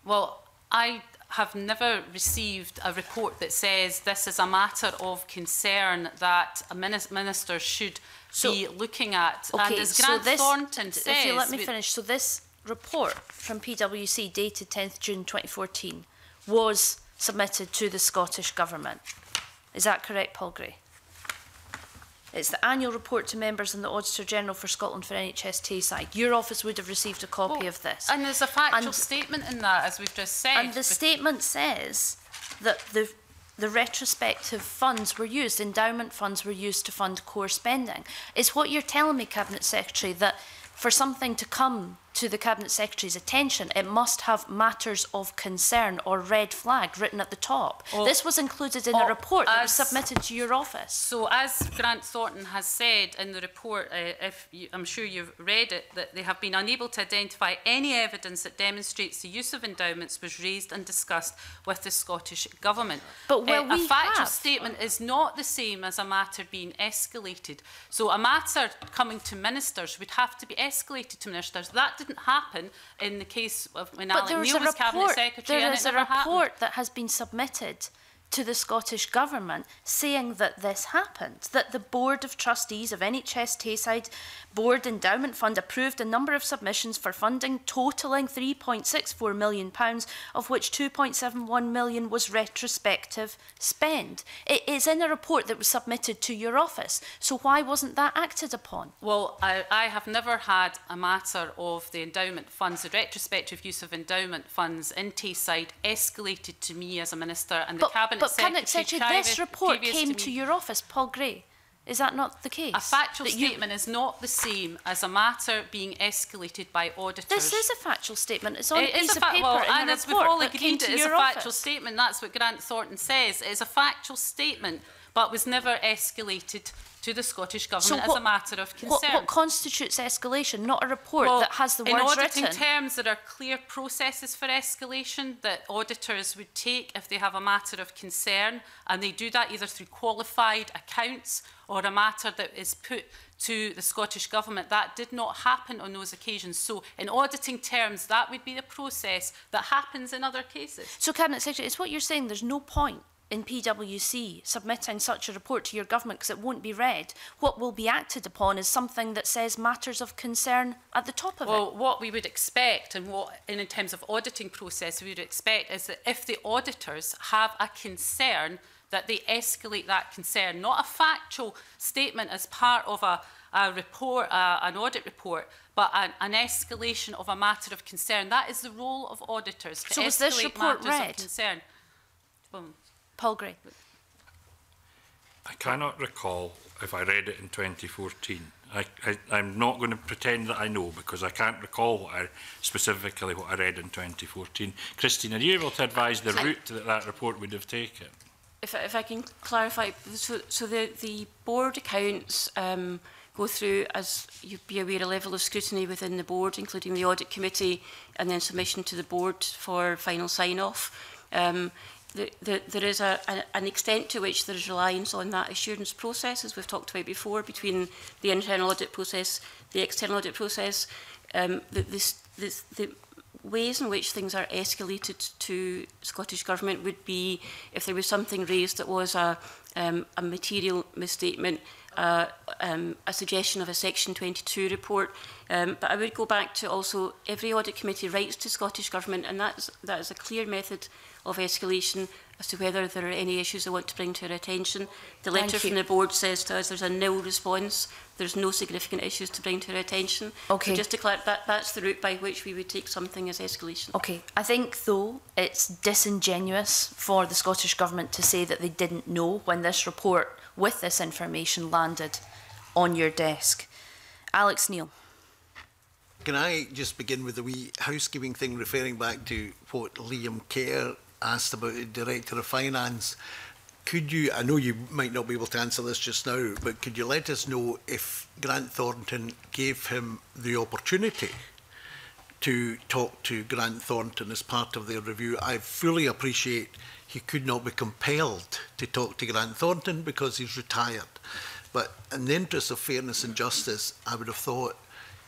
Well, I have never received a report that says this is a matter of concern that a minister should so, be looking at. Okay, and as Grant so this, Thornton says... If you let me finish. So this report from P W C dated tenth June twenty fourteen was submitted to the Scottish Government. Is that correct, Paul Gray? It's the annual report to members and the Auditor General for Scotland for N H S Tayside. Your office would have received a copy well, of this. And there's a factual and, statement in that, as we've just said. And the statement says that the, the retrospective funds were used, endowment funds were used to fund core spending. Is what you're telling me, Cabinet Secretary, that for something to come to the Cabinet Secretary's attention, it must have matters of concern or red flag written at the top? Well, this was included in a report that was submitted to your office. So as Grant Thornton has said in the report, uh, if you, I'm sure you've read it, that they have been unable to identify any evidence that demonstrates the use of endowments was raised and discussed with the Scottish Government. But well, uh, we a factual have. statement is not the same as a matter being escalated. So a matter coming to ministers would have to be escalated to ministers. That didn't happen in the case of when Alex Neil was report, Cabinet Secretary. There is a report happened. that has been submitted to the Scottish Government saying that this happened, that the Board of Trustees of N H S Tayside Board Endowment Fund approved a number of submissions for funding totalling three point six four million pounds, of which two point seven one million pounds was retrospective spend. It is in a report that was submitted to your office, so why wasn't that acted upon? Well, I, I have never had a matter of the endowment funds, the retrospective use of endowment funds in Tayside escalated to me as a minister and but, the Cabinet But Cabinet Secretary, this report came to, to your office, Paul Gray. Is that not the case? A factual statement is not the same as a matter being escalated by auditors. This is a factual statement. It's on it a piece a of paper well, in and the as report we've all that agreed, it is a factual office. statement. That's what Grant Thornton says. It is a factual statement, but was never escalated to the Scottish Government so what, as a matter of concern. What, what constitutes escalation? Not a report well, that has the words written. In auditing terms, there are clear processes for escalation that auditors would take if they have a matter of concern, and they do that either through qualified accounts or a matter that is put to the Scottish Government. That did not happen on those occasions. So in auditing terms, that would be the process that happens in other cases. So, Cabinet Secretary, it's what you're saying. There's no point in P W C submitting such a report to your government because it won't be read. What will be acted upon is something that says matters of concern at the top of well, it. Well, what we would expect, and what, in terms of auditing process, we would expect is that if the auditors have a concern, that they escalate that concern, not a factual statement as part of a, a report, uh, an audit report, but an, an escalation of a matter of concern. That is the role of auditors, to so escalate was this report matters read? of concern. Boom. Paul Gray. I cannot recall if I read it in twenty fourteen. I, I, I'm not going to pretend that I know because I can't recall what I, specifically what I read in twenty fourteen. Christine, are you able to advise the route that that report would have taken? If, if I can clarify, so, so the, the board accounts um, go through, as you'd be aware, a level of scrutiny within the board, including the audit committee, and then submission to the board for final sign-off. Um, The, the, there is a, a, an extent to which there is reliance on that assurance process, as we've talked about before, between the internal audit process, the external audit process, um, the, this, this, the ways in which things are escalated to Scottish Government would be if there was something raised that was a, um, a material misstatement, uh, um, a suggestion of a Section twenty-two report. Um, but I would go back to also every audit committee writes to Scottish Government, and that's, that is a clear method of escalation as to whether there are any issues they want to bring to our attention. The letter from the board says to us there's a nil response, there's no significant issues to bring to our attention. Okay. So just to clarify, that, that's the route by which we would take something as escalation. Okay. I think, though, it's disingenuous for the Scottish Government to say that they didn't know when this report with this information landed on your desk. Alex Neil. Can I just begin with the wee housekeeping thing, referring back to what Liam Kerr asked about the Director of Finance? Could you, I know you might not be able to answer this just now, but could you let us know if Grant Thornton gave him the opportunity to talk to Grant Thornton as part of their review? I fully appreciate he could not be compelled to talk to Grant Thornton because he's retired. But in the interest of fairness and justice, I would have thought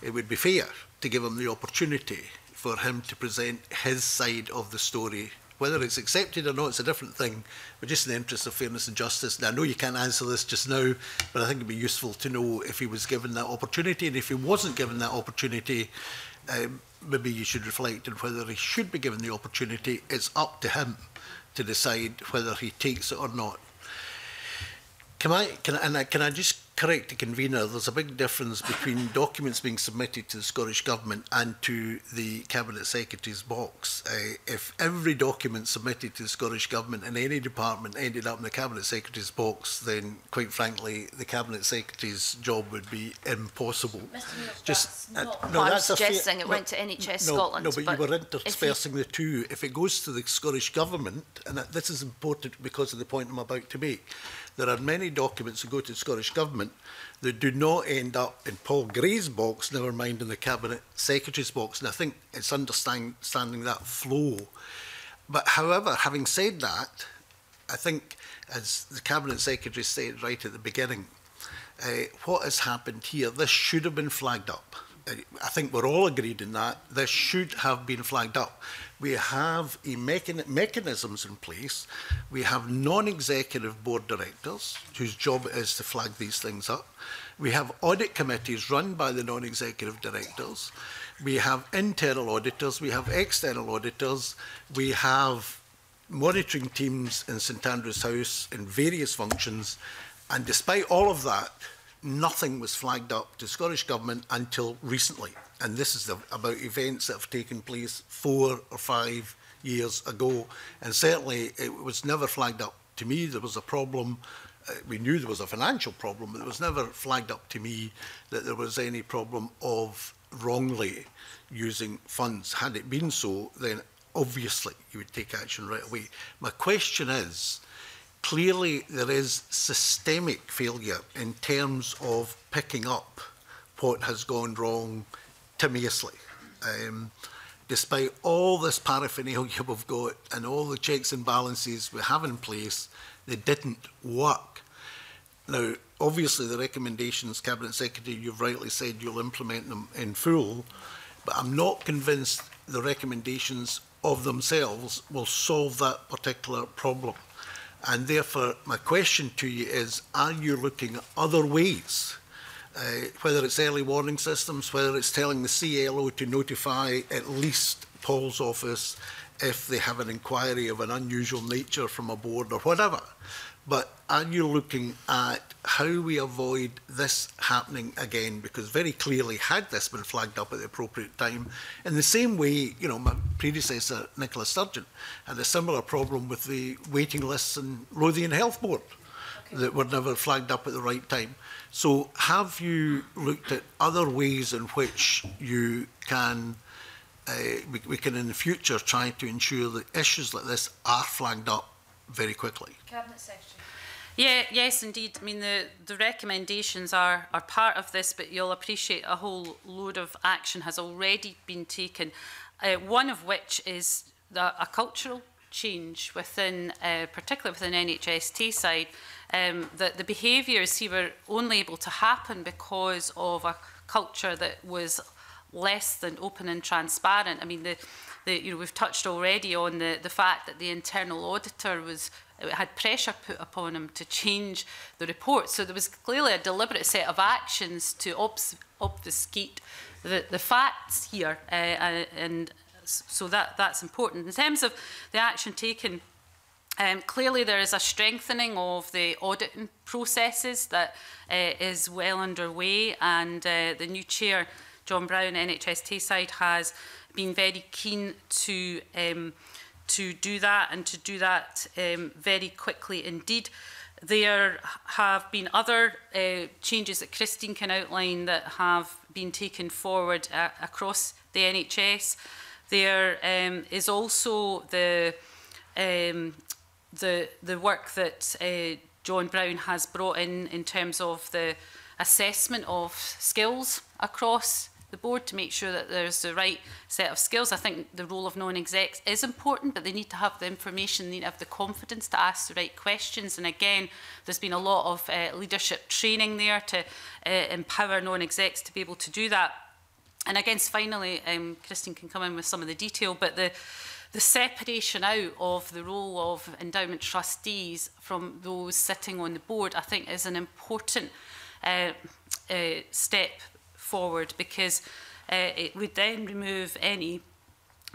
it would be fair to give him the opportunity for him to present his side of the story. Whether it's accepted or not, it's a different thing, but just in the interest of fairness and justice. And I know you can't answer this just now, but I think it would be useful to know if he was given that opportunity. And if he wasn't given that opportunity, um, maybe you should reflect on whether he should be given the opportunity. It's up to him to decide whether he takes it or not. Can I, can I, and I, can I just correct the convener? There's a big difference between documents being submitted to the Scottish Government and to the Cabinet Secretary's box. Uh, if every document submitted to the Scottish Government in any department ended up in the Cabinet Secretary's box, then, quite frankly, the Cabinet Secretary's job would be impossible. Mister Neil, just, that's not uh, no, that's suggesting it went to N H S no, Scotland. No, but, but you were interspersing the two. If it goes to the Scottish Government, and that, this is important because of the point I'm about to make, there are many documents that go to the Scottish Government that do not end up in Paul Gray's box, never mind in the Cabinet Secretary's box. And I think it's understanding that flow. But however, having said that, I think, as the Cabinet Secretary said right at the beginning, uh, what has happened here, this should have been flagged up. I think we're all agreed in that. This should have been flagged up. We have a mechan mechanisms in place. We have non-executive board directors whose job it is to flag these things up. We have audit committees run by the non-executive directors. We have internal auditors. We have external auditors. We have monitoring teams in St Andrew's House in various functions. And despite all of that, nothing was flagged up to the Scottish Government until recently. And this is the, about events that have taken place four or five years ago. And certainly it was never flagged up to me. There was a problem. Uh, we knew there was a financial problem, but it was never flagged up to me that there was any problem of wrongly using funds. Had it been so, then obviously you would take action right away. My question is, clearly, there is systemic failure in terms of picking up what has gone wrong timiously. Um, despite all this paraphernalia we've got and all the checks and balances we have in place, they didn't work. Now, obviously, the recommendations, Cabinet Secretary, you've rightly said you'll implement them in full, but I'm not convinced the recommendations of themselves will solve that particular problem. And therefore, my question to you is, are you looking at other ways, uh, whether it's early warning systems, whether it's telling the C L O to notify at least Paul's office if they have an inquiry of an unusual nature from a board or whatever. But are you looking at how we avoid this happening again? Because very clearly, had this been flagged up at the appropriate time, in the same way, you know, my predecessor, Nicola Sturgeon, had a similar problem with the waiting lists in Lothian Health Board okay. that were never flagged up at the right time. So have you looked at other ways in which you can, uh, we, we can in the future try to ensure that issues like this are flagged up very quickly? Cabinet Secretary. Yeah, yes, indeed. I mean, the, the recommendations are, are part of this, but you'll appreciate a whole load of action has already been taken, uh, one of which is the, a cultural change within, uh, particularly within N H S Tayside, um, that the behaviours here were only able to happen because of a culture that was less than open and transparent. I mean, the, the, you know, we've touched already on the, the fact that the internal auditor was had pressure put upon him to change the report. So there was clearly a deliberate set of actions to obs obfuscate the, the facts here. Uh, and so that, that's important. In terms of the action taken, Um, clearly, there is a strengthening of the auditing processes that uh, is well underway, and uh, the new chair, John Brown, N H S Tayside, has been very keen to um, to do that and to do that um, very quickly indeed. There have been other uh, changes that Christine can outline that have been taken forward uh, across the N H S. There um, is also the um, The, the work that uh, John Brown has brought in in terms of the assessment of skills across the board to make sure that there's the right set of skills. I think the role of non-execs is important, but they need to have the information, they need to have the confidence to ask the right questions. And again, there's been a lot of uh, leadership training there to uh, empower non-execs to be able to do that. And again, finally, um, Christine can come in with some of the detail, but the The separation out of the role of endowment trustees from those sitting on the board, I think, is an important uh, uh, step forward, because uh, it would then remove any,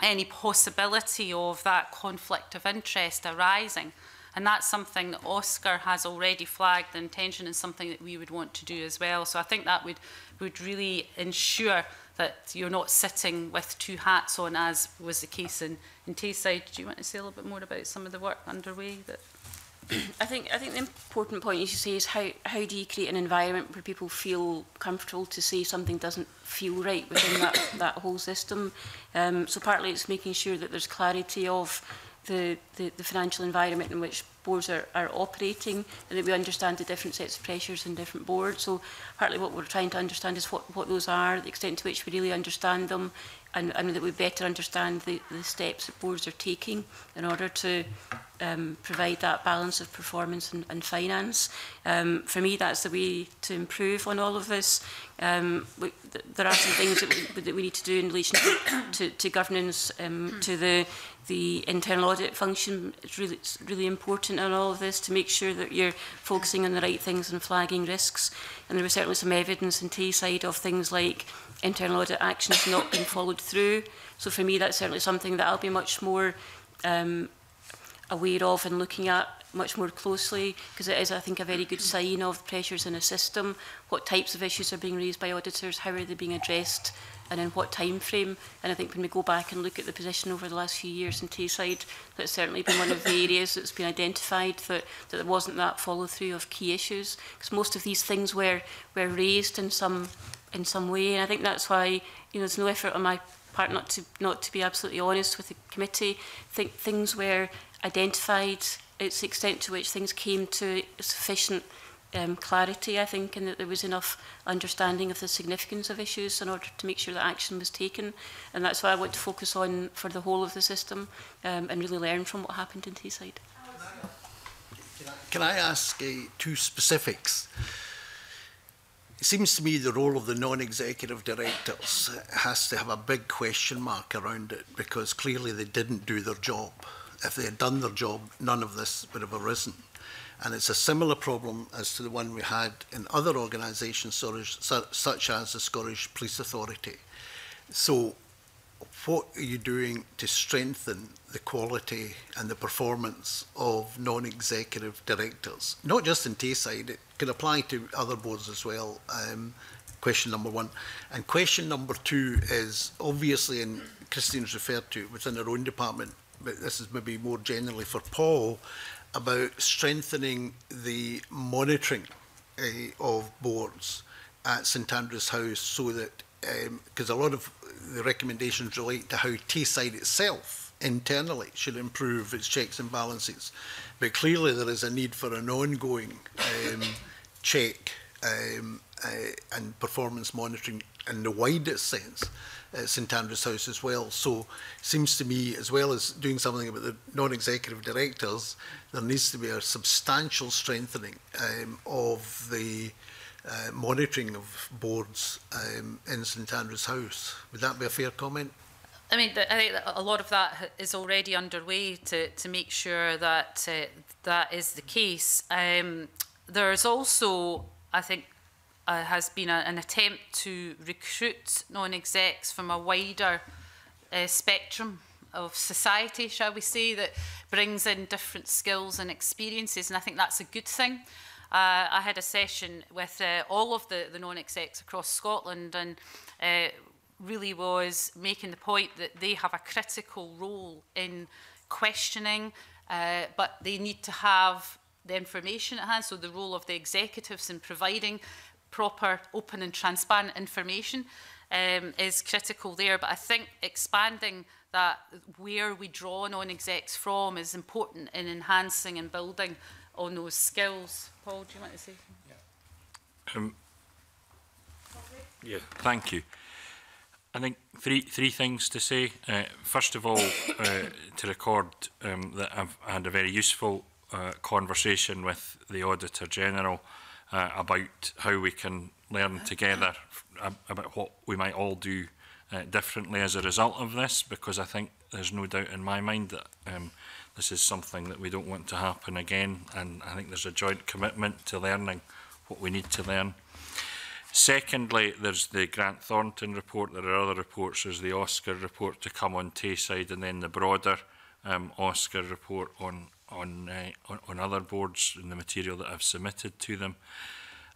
any possibility of that conflict of interest arising. And that's something that Oscar has already flagged the intention and something that we would want to do as well. So I think that would, would really ensure that you're not sitting with two hats on, as was the case in, in Tayside. Do you want to say a little bit more about some of the work underway? That I think I think the important point you should say is how, how do you create an environment where people feel comfortable to say something doesn't feel right within that, that whole system. Um, so partly it's making sure that there's clarity of the, the, the financial environment in which boards are, are operating, and that we understand the different sets of pressures in different boards. So partly what we're trying to understand is what, what those are, the extent to which we really understand them, and, and that we better understand the, the steps that boards are taking in order to um, provide that balance of performance and, and finance. Um, for me, that's the way to improve on all of this. Um, we, th there are some things that we, that we need to do in relation to, to, to governance, um, to the The internal audit function. It's really, it's really important in all of this to make sure that you're focusing on the right things and flagging risks. And there was certainly some evidence in Tayside of things like internal audit actions not being followed through. So for me, that's certainly something that I'll be much more um, aware of and looking at much more closely, because it is, I think, a very good sign of pressures in a system. What types of issues are being raised by auditors? How are they being addressed? And in what time frame? And I think when we go back and look at the position over the last few years in Tayside, that's certainly been one of the areas that's been identified, that, that there wasn't that follow-through of key issues, because most of these things were, were raised in some, in some way. And I think that's why, you know, there's no effort on my part not to, not to be absolutely honest with the committee. I think things were identified, it's the extent to which things came to sufficient Um, clarity, I think, and that there was enough understanding of the significance of issues in order to make sure that action was taken. And that's why I want to focus on for the whole of the system, um, and really learn from what happened in Tayside. Can I ask uh, two specifics? It seems to me the role of the non-executive directors has to have a big question mark around it, because clearly they didn't do their job. If they had done their job, none of this would have arisen. And it's a similar problem as to the one we had in other organisations, such as the Scottish Police Authority. So what are you doing to strengthen the quality and the performance of non-executive directors? Not just in Tayside, it can apply to other boards as well, um, question number one. And question number two is, obviously, and Christine's referred to within her own department, but this is maybe more generally for Paul, about strengthening the monitoring uh, of boards at St Andrew's House, so that, because um, a lot of the recommendations relate to how Tayside itself internally should improve its checks and balances. But clearly there is a need for an ongoing um, check um, uh, and performance monitoring in the widest sense at St Andrew's House as well. So it seems to me, as well as doing something about the non-executive directors, there needs to be a substantial strengthening um, of the uh, monitoring of boards um, in St Andrew's House. Would that be a fair comment? I mean, I think that a lot of that is already underway to, to make sure that uh, that is the case. Um, there's also, I think, uh, has been a, an attempt to recruit non-execs from a wider uh, spectrum of society, shall we say, that brings in different skills and experiences, and I think that's a good thing. Uh, I had a session with uh, all of the, the non-execs across Scotland, and uh, really was making the point that they have a critical role in questioning, uh, but they need to have the information at hand, so the role of the executives in providing proper, open and transparent information um, is critical there. But I think expanding that, where we draw non-execs from, is important in enhancing and building on those skills. Paul, do you want to say something? Yeah, um, yeah thank you. I think three three things to say. Uh, first of all, uh, to record um, that I've had a very useful uh, conversation with the Auditor General uh, about how we can learn together about what we might all do uh, differently as a result of this, because I think there's no doubt in my mind that um, this is something that we don't want to happen again, and I think there's a joint commitment to learning what we need to learn. Secondly, there's the Grant Thornton report, there are other reports, there's the Oscar report to come on Tayside, and then the broader um, Oscar report on, on, uh, on, on other boards and the material that I've submitted to them.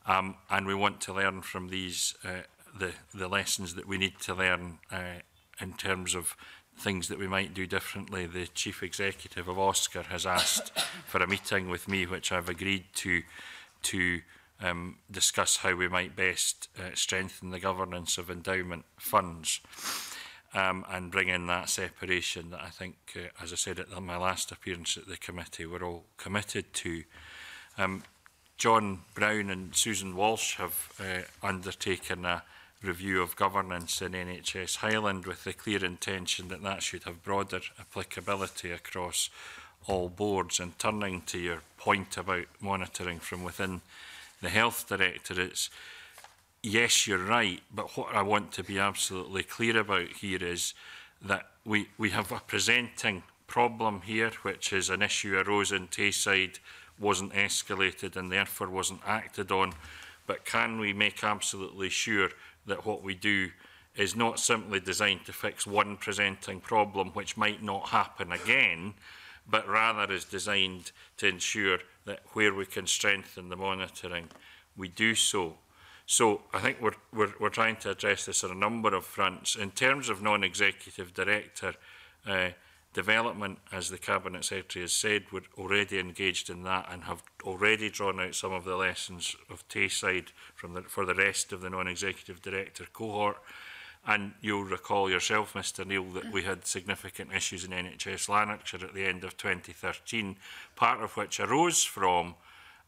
Um, and we want to learn from these uh, the, the lessons that we need to learn uh, in terms of things that we might do differently. The Chief Executive of Oscar has asked for a meeting with me, which I've agreed to, to Um, discuss how we might best uh, strengthen the governance of endowment funds um, and bring in that separation that I think, uh, as I said at my last appearance at the committee, we're all committed to. Um, John Brown and Susan Walsh have uh, undertaken a review of governance in N H S Highland with the clear intention that that should have broader applicability across all boards. And turning to your point about monitoring from within the health directorates, yes, you're right, but what I want to be absolutely clear about here is that we, we have a presenting problem here, which is an issue arose in Tayside, wasn't escalated and therefore wasn't acted on. But can we make absolutely sure that what we do is not simply designed to fix one presenting problem, which might not happen again, but rather is designed to ensure that where we can strengthen the monitoring, we do so. So I think we're, we're, we're trying to address this on a number of fronts. In terms of non-executive director uh, development, as the Cabinet Secretary has said, we're already engaged in that and have already drawn out some of the lessons of Tayside from the, for the rest of the non-executive director cohort. And you'll recall yourself, Mister Neil, that we had significant issues in N H S Lanarkshire at the end of twenty thirteen, part of which arose from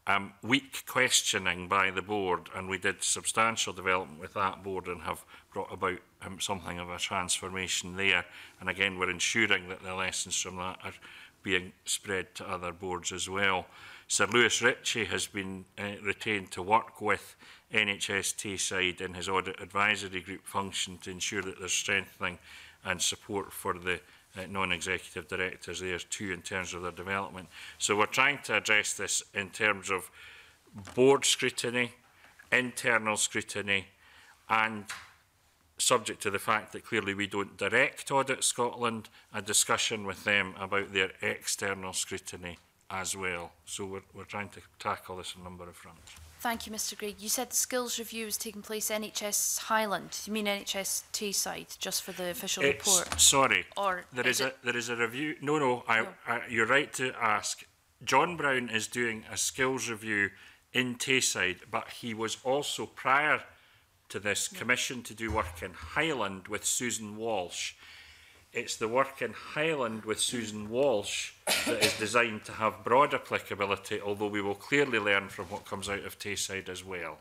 um, weak questioning by the board, and we did substantial development with that board and have brought about um, something of a transformation there. And again, we're ensuring that the lessons from that are being spread to other boards as well. Sir Lewis Ritchie has been uh, retained to work with N H S Tayside in his audit advisory group function to ensure that there's strengthening and support for the uh, non-executive directors there too in terms of their development. So we're trying to address this in terms of board scrutiny, internal scrutiny, and subject to the fact that clearly we don't direct Audit Scotland, a discussion with them about their external scrutiny as well. So we're, we're trying to tackle this on a number of fronts. Thank you, Mister Gregg. You said the skills review is taking place at N H S Highland. Do you mean N H S Tayside, just for the official it's, report? Sorry, or there is, is a there is a review. No, no, I, no. I, you're right to ask. John Brown is doing a skills review in Tayside, but he was also prior to this commissioned to do work in Highland with Susan Walsh. It's the work in Highland with Susan Walsh that is designed to have broad applicability, although we will clearly learn from what comes out of Tayside as well.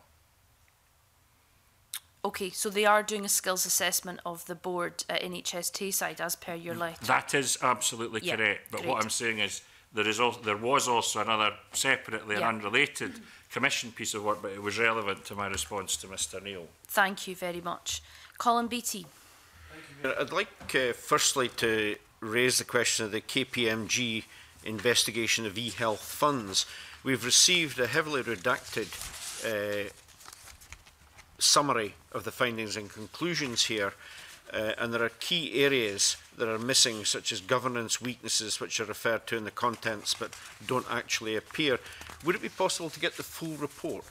Okay, so they are doing a skills assessment of the board at N H S Tayside as per your letter. That is absolutely yeah, correct, but great. What I'm saying is there, is also, there was also another separately yeah. and unrelated commissioned piece of work, but it was relevant to my response to Mr Neil. Thank you very much. Colin Beattie. Thank you. I'd like uh, firstly to raise the question of the K P M G investigation of e-health funds. We've received a heavily redacted uh, summary of the findings and conclusions here, uh, and there are key areas that are missing, such as governance weaknesses, which are referred to in the contents but don't actually appear. Would it be possible to get the full report?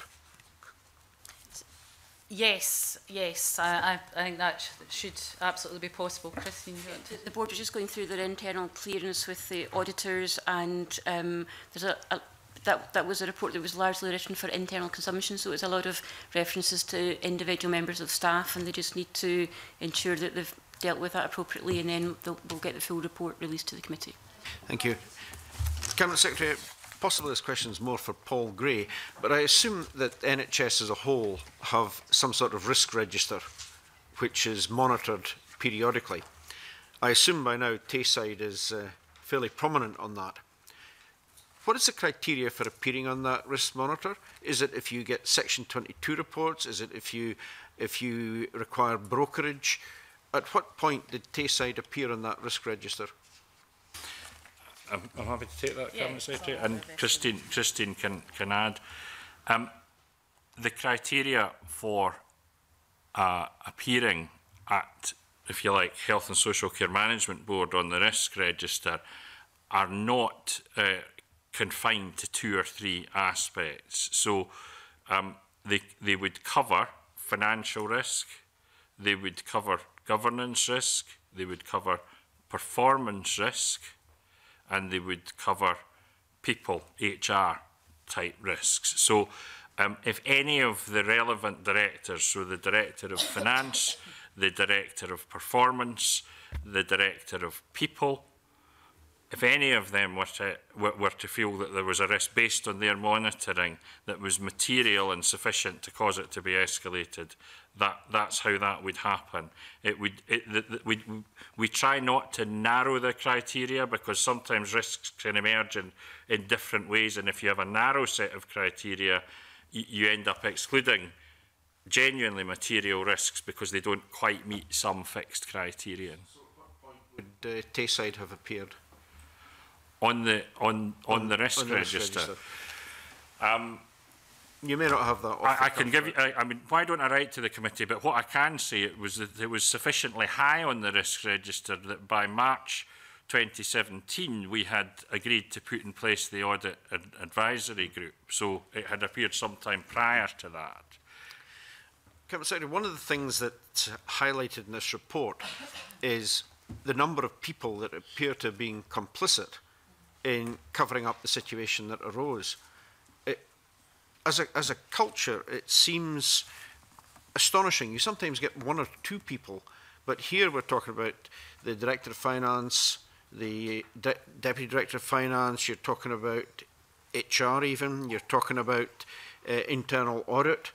Yes, yes, I, I think that should absolutely be possible. Christine, do you want to? The board was just going through their internal clearance with the auditors, and um, there's a, a That, that was a report that was largely written for internal consumption, so it's a lot of references to individual members of staff, and they just need to ensure that they've dealt with that appropriately, and then they'll, they'll get the full report released to the committee. Thank you. Cabinet Secretary, possibly this question is more for Paul Gray, but I assume that N H S as a whole have some sort of risk register which is monitored periodically. I assume by now Tayside is uh, fairly prominent on that. What is the criteria for appearing on that risk monitor? Is it if you get Section twenty-two reports? Is it if you, if you require brokerage? At what point did Tayside appear on that risk register? I'm, I'm happy to take that, yeah, Cabinet Secretary, and Christine, Christine can, can add. Um, the criteria for uh, appearing at, if you like, Health and Social Care Management Board on the risk register are not uh, confined to two or three aspects. So um, they, they would cover financial risk, they would cover governance risk, they would cover performance risk, and they would cover people, H R type risks. So um, if any of the relevant directors, so the Director of Finance, the Director of Performance, the Director of People, if any of them were to, were to feel that there was a risk based on their monitoring that was material and sufficient to cause it to be escalated, that, that's how that would happen. It would, it, the, the, we, we try not to narrow the criteria, because sometimes risks can emerge in, in different ways, and if you have a narrow set of criteria, you, you end up excluding genuinely material risks because they don't quite meet some fixed criterion. So at what point would uh, Tayside have appeared? On the on on, on the risk on the register, risk register. Um, you may not have that. I, I can give you. I, I mean, why don't I write to the committee? But what I can say it was that it was sufficiently high on the risk register that by March twenty seventeen we had agreed to put in place the audit ad advisory group. So it had appeared sometime prior to that. Cabinet Secretary, one of the things that's highlighted in this report is the number of people that appear to have been complicit in covering up the situation that arose. It, as, a, as a culture, it seems astonishing. You sometimes get one or two people, but here we're talking about the Director of Finance, the De Deputy Director of Finance, you're talking about H R even, you're talking about uh, internal audit.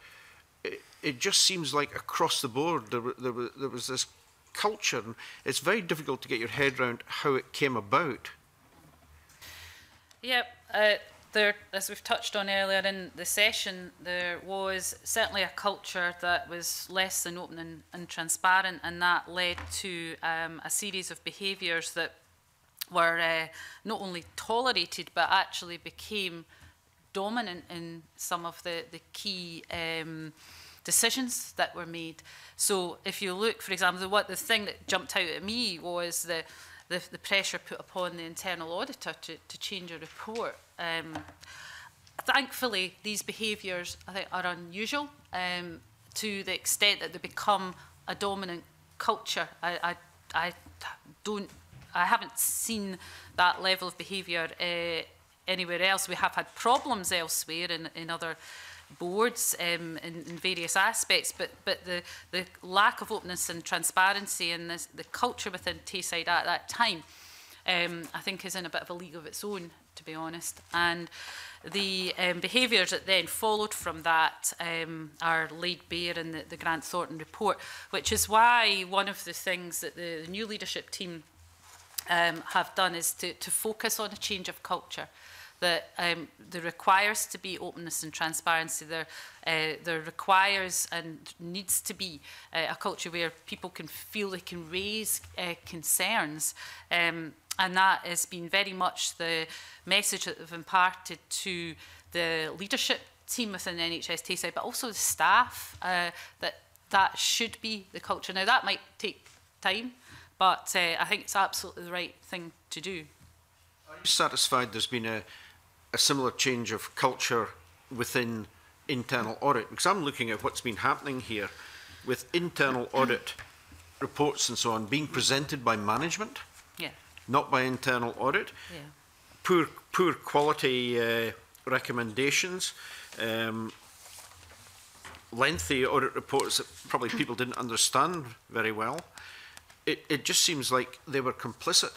It, it just seems like across the board there, there, there was this culture, and it's very difficult to get your head around how it came about. Yeah, uh, there, as we've touched on earlier in the session, there was certainly a culture that was less than open and, and transparent, and that led to um, a series of behaviours that were uh, not only tolerated but actually became dominant in some of the, the key um, decisions that were made. So if you look, for example, what the thing that jumped out at me was the The, the pressure put upon the internal auditor to, to change a report. Um, thankfully, these behaviours, I think, are unusual um, to the extent that they become a dominant culture. I, I, I don't, I haven't seen that level of behaviour uh, anywhere else. We have had problems elsewhere in, in other boards um, in, in various aspects, but but the, the lack of openness and transparency and this, the culture within Tayside at that time, um, I think is in a bit of a league of its own, to be honest. And the um, behaviours that then followed from that um, are laid bare in the, the Grant Thornton report, which is why one of the things that the, the new leadership team um, have done is to, to focus on a change of culture, that um, there requires to be openness and transparency. There, uh, there requires and needs to be uh, a culture where people can feel they can raise uh, concerns. Um, and that has been very much the message that they've imparted to the leadership team within N H S Tayside, but also the staff, uh, that that should be the culture. Now, that might take time, but uh, I think it's absolutely the right thing to do. Are you satisfied there's been a, a similar change of culture within internal audit? Because I'm looking at what's been happening here with internal audit reports and so on being presented by management, yeah, not by internal audit. Yeah. Poor, poor quality uh, recommendations, um, lengthy audit reports that probably people didn't understand very well. It, it just seems like they were complicit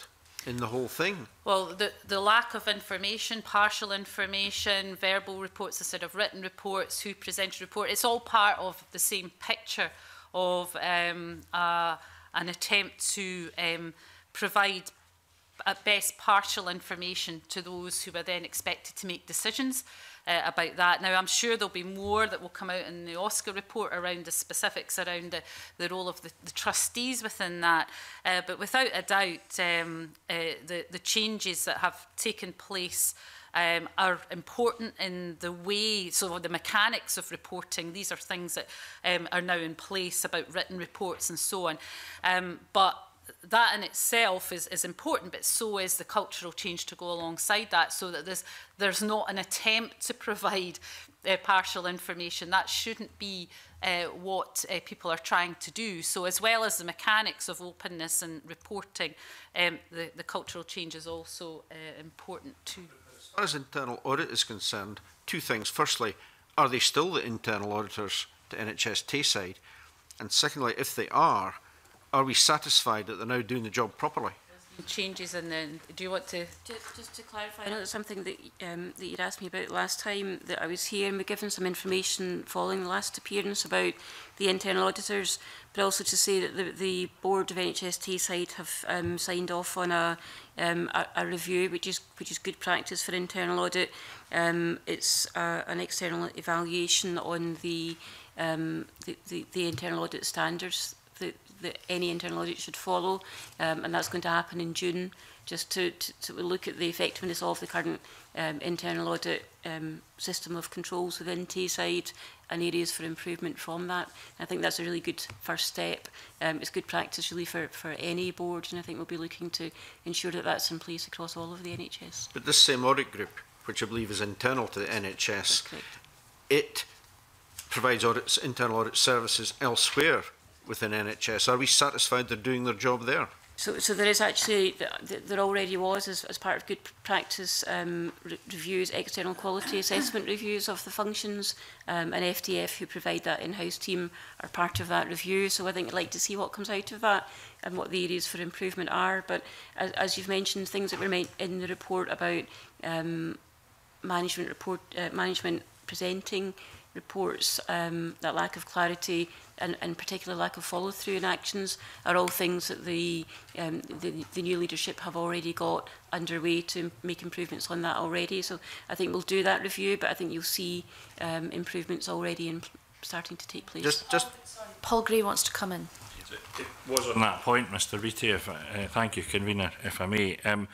in the whole thing. Well, the, the lack of information, partial information, verbal reports instead of written reports, who presented report, it's all part of the same picture of um, uh, an attempt to um, provide at best partial information to those who are then expected to make decisions uh, about that. Now, I'm sure there'll be more that will come out in the Oscar report around the specifics around the, the role of the, the trustees within that. Uh, but without a doubt, um, uh, the, the changes that have taken place Um, are important in the way, so the mechanics of reporting. These are things that um, are now in place about written reports and so on. Um, but that in itself is, is important, but so is the cultural change to go alongside that, so that there's, there's not an attempt to provide uh, partial information. That shouldn't be uh, what uh, people are trying to do. So as well as the mechanics of openness and reporting, um, the, the cultural change is also uh, important too. As far as internal audit is concerned, two things. Firstly, are they still the internal auditors to N H S Tayside? And secondly, if they are, are we satisfied that they're now doing the job properly? Changes in the, do you want to? Just, just to clarify, I know that's something that, um, that you'd asked me about last time that I was here, and we're given some information following the last appearance about the internal auditors, but also to say that the, the board of N H S Tayside have um, signed off on a, um, a, a review, which is, which is good practice for internal audit. Um, it's uh, an external evaluation on the, um, the, the, the internal audit standards that, that any internal audit should follow, um, and that's going to happen in June, just to, to, to look at the effectiveness of the current um, internal audit um, system of controls within Tayside and areas for improvement from that. And I think that's a really good first step. Um, it's good practice really for, for any board, and I think we'll be looking to ensure that that's in place across all of the N H S. But this same audit group, which I believe is internal to the N H S, it provides audits, internal audit services elsewhere within N H S. Are we satisfied they're doing their job there? So, so there is actually, there already was, as, as part of good practice um, re reviews, external quality assessment reviews of the functions, um, and F T F, who provide that in-house team, are part of that review. So I think I'd like to see what comes out of that and what the areas for improvement are. But as, as you've mentioned, things that were made in the report about um, management report, uh, management presenting reports, um, that lack of clarity, and, and particular lack of follow-through in actions, are all things that the, um, the, the new leadership have already got underway to make improvements on that already. So I think we'll do that review, but I think you'll see um, improvements already in starting to take place. Just, just Paul Gray wants to come in. It, it was on that point, Mister Beattie, if I, uh, thank you, Convener, if I may. Um,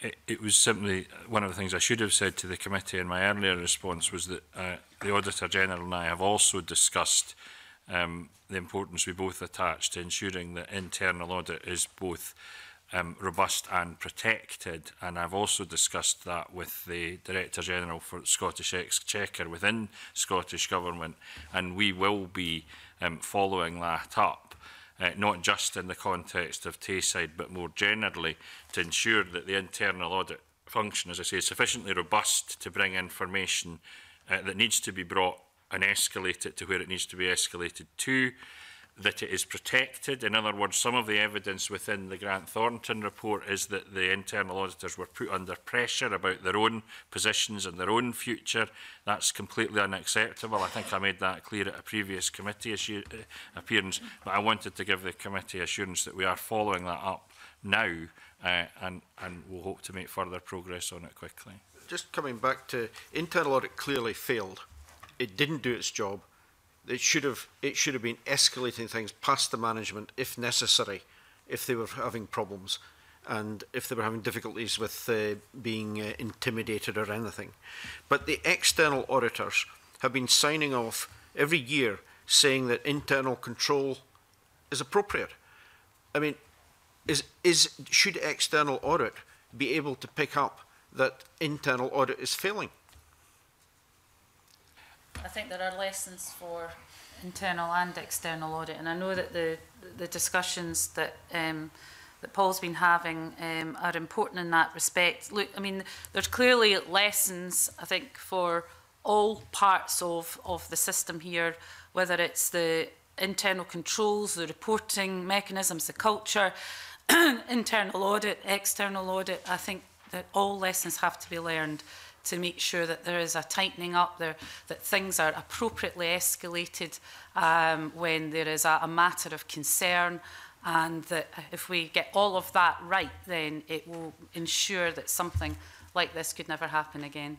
it, it was simply one of the things I should have said to the committee in my earlier response was that uh, the Auditor General and I have also discussed Um, the importance we both attach to ensuring that internal audit is both um, robust and protected, and I've also discussed that with the Director General for Scottish Exchequer within Scottish Government, and we will be um, following that up, uh, not just in the context of Tayside but more generally, to ensure that the internal audit function, as I say, is sufficiently robust to bring information uh, that needs to be brought and escalate it to where it needs to be escalated to, that it is protected. In other words, some of the evidence within the Grant Thornton report is that the internal auditors were put under pressure about their own positions and their own future. That's completely unacceptable. I think I made that clear at a previous committee issue, uh, appearance, but I wanted to give the committee assurance that we are following that up now, uh, and, and we'll hope to make further progress on it quickly. Just coming back to internal audit, clearly failed. It didn't do its job. It should have, it should have been escalating things past the management if necessary, if they were having problems and if they were having difficulties with uh, being uh, intimidated or anything. But the external auditors have been signing off every year saying that internal control is appropriate. I mean, is, is, should external audit be able to pick up that internal audit is failing? I think there are lessons for internal and external audit, and I know that the the discussions that um, that Paul's been having um, are important in that respect. Look, I mean, there's clearly lessons, I think, for all parts of of the system here, whether it's the internal controls, the reporting mechanisms, the culture, internal audit, external audit. I think that all lessons have to be learned to make sure that there is a tightening up there, that things are appropriately escalated um, when there is a, a matter of concern, and that if we get all of that right, then it will ensure that something like this could never happen again.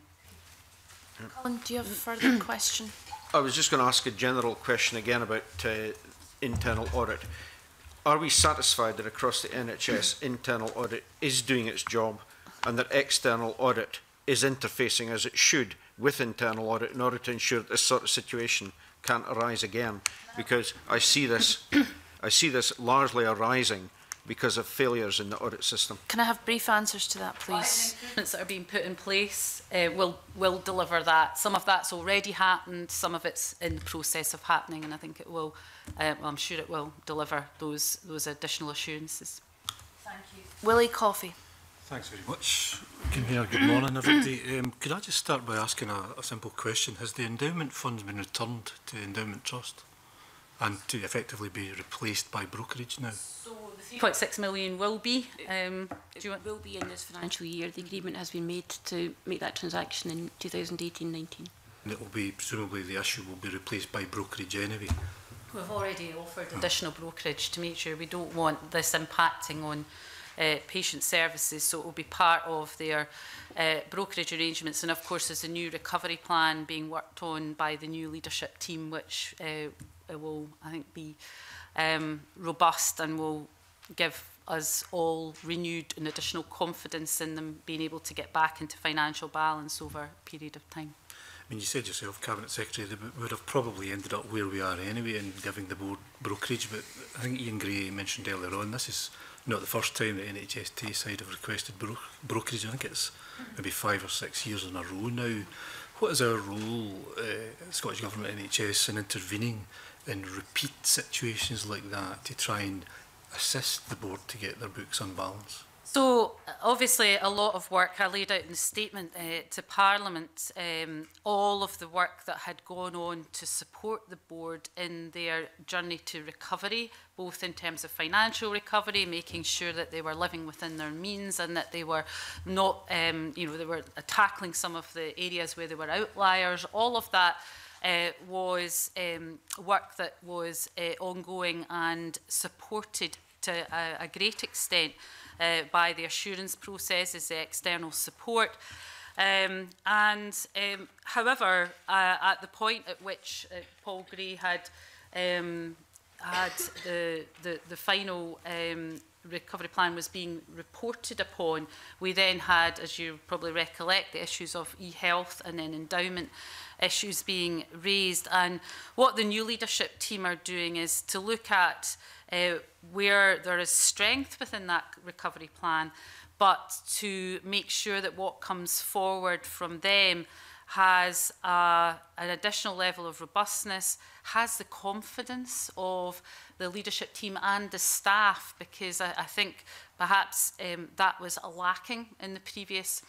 Colin, do you have a further question? I was just going to ask a general question again about uh, internal audit. Are we satisfied that across the N H S, internal audit is doing its job and that external audit is interfacing as it should with internal audit in order to ensure that this sort of situation can't arise again? Because I see this, I see this largely arising because of failures in the audit system. Can I have brief answers to that, please? The improvements that are being put in place uh, will will deliver that. Some of that's already happened, some of it's in the process of happening, and I think it will. Uh, well, I'm sure it will deliver those those additional assurances. Thank you, Willie Coffey. Thanks very much. Good morning, everybody. Um, could I just start by asking a, a simple question? Has the endowment funds been returned to the endowment trust and to effectively be replaced by brokerage now? So the three point six million will be. Um, it do you want will be in this financial year. The agreement has been made to make that transaction in two thousand eighteen nineteen. And it will be, presumably the issue will be replaced by brokerage anyway. We've already offered additional brokerage to make sure we don't want this impacting on Uh, patient services, so it will be part of their uh, brokerage arrangements. And of course there's a new recovery plan being worked on by the new leadership team, which uh, will, I think, be um, robust and will give us all renewed and additional confidence in them being able to get back into financial balance over a period of time. I mean, you said yourself, Cabinet Secretary, that we would have probably ended up where we are anyway in giving the board brokerage, but I think Ian Gray mentioned earlier on, this is not the first time that N H S Tayside have requested bro brokerage. I think it's maybe five or six years in a row now. What is our role, uh, Scottish Government, N H S, in intervening in repeat situations like that to try and assist the board to get their books on balance? So, obviously, a lot of work. I laid out in the statement uh, to Parliament um, all of the work that had gone on to support the board in their journey to recovery, both in terms of financial recovery, making sure that they were living within their means and that they were not, um, you know, they were tackling some of the areas where they were outliers. All of that uh, was um, work that was uh, ongoing and supported to a, a great extent Uh, by the assurance processes, the external support. Um, and um, however, uh, at the point at which uh, Paul Gray had um, had the, the, the final um, recovery plan was being reported upon, we then had, as you probably recollect, the issues of e-health and then endowment issues being raised. And what the new leadership team are doing is to look at Uh, where there is strength within that recovery plan, but to make sure that what comes forward from them has uh, an additional level of robustness, has the confidence of the leadership team and the staff, because I, I think perhaps um, that was lacking in the previous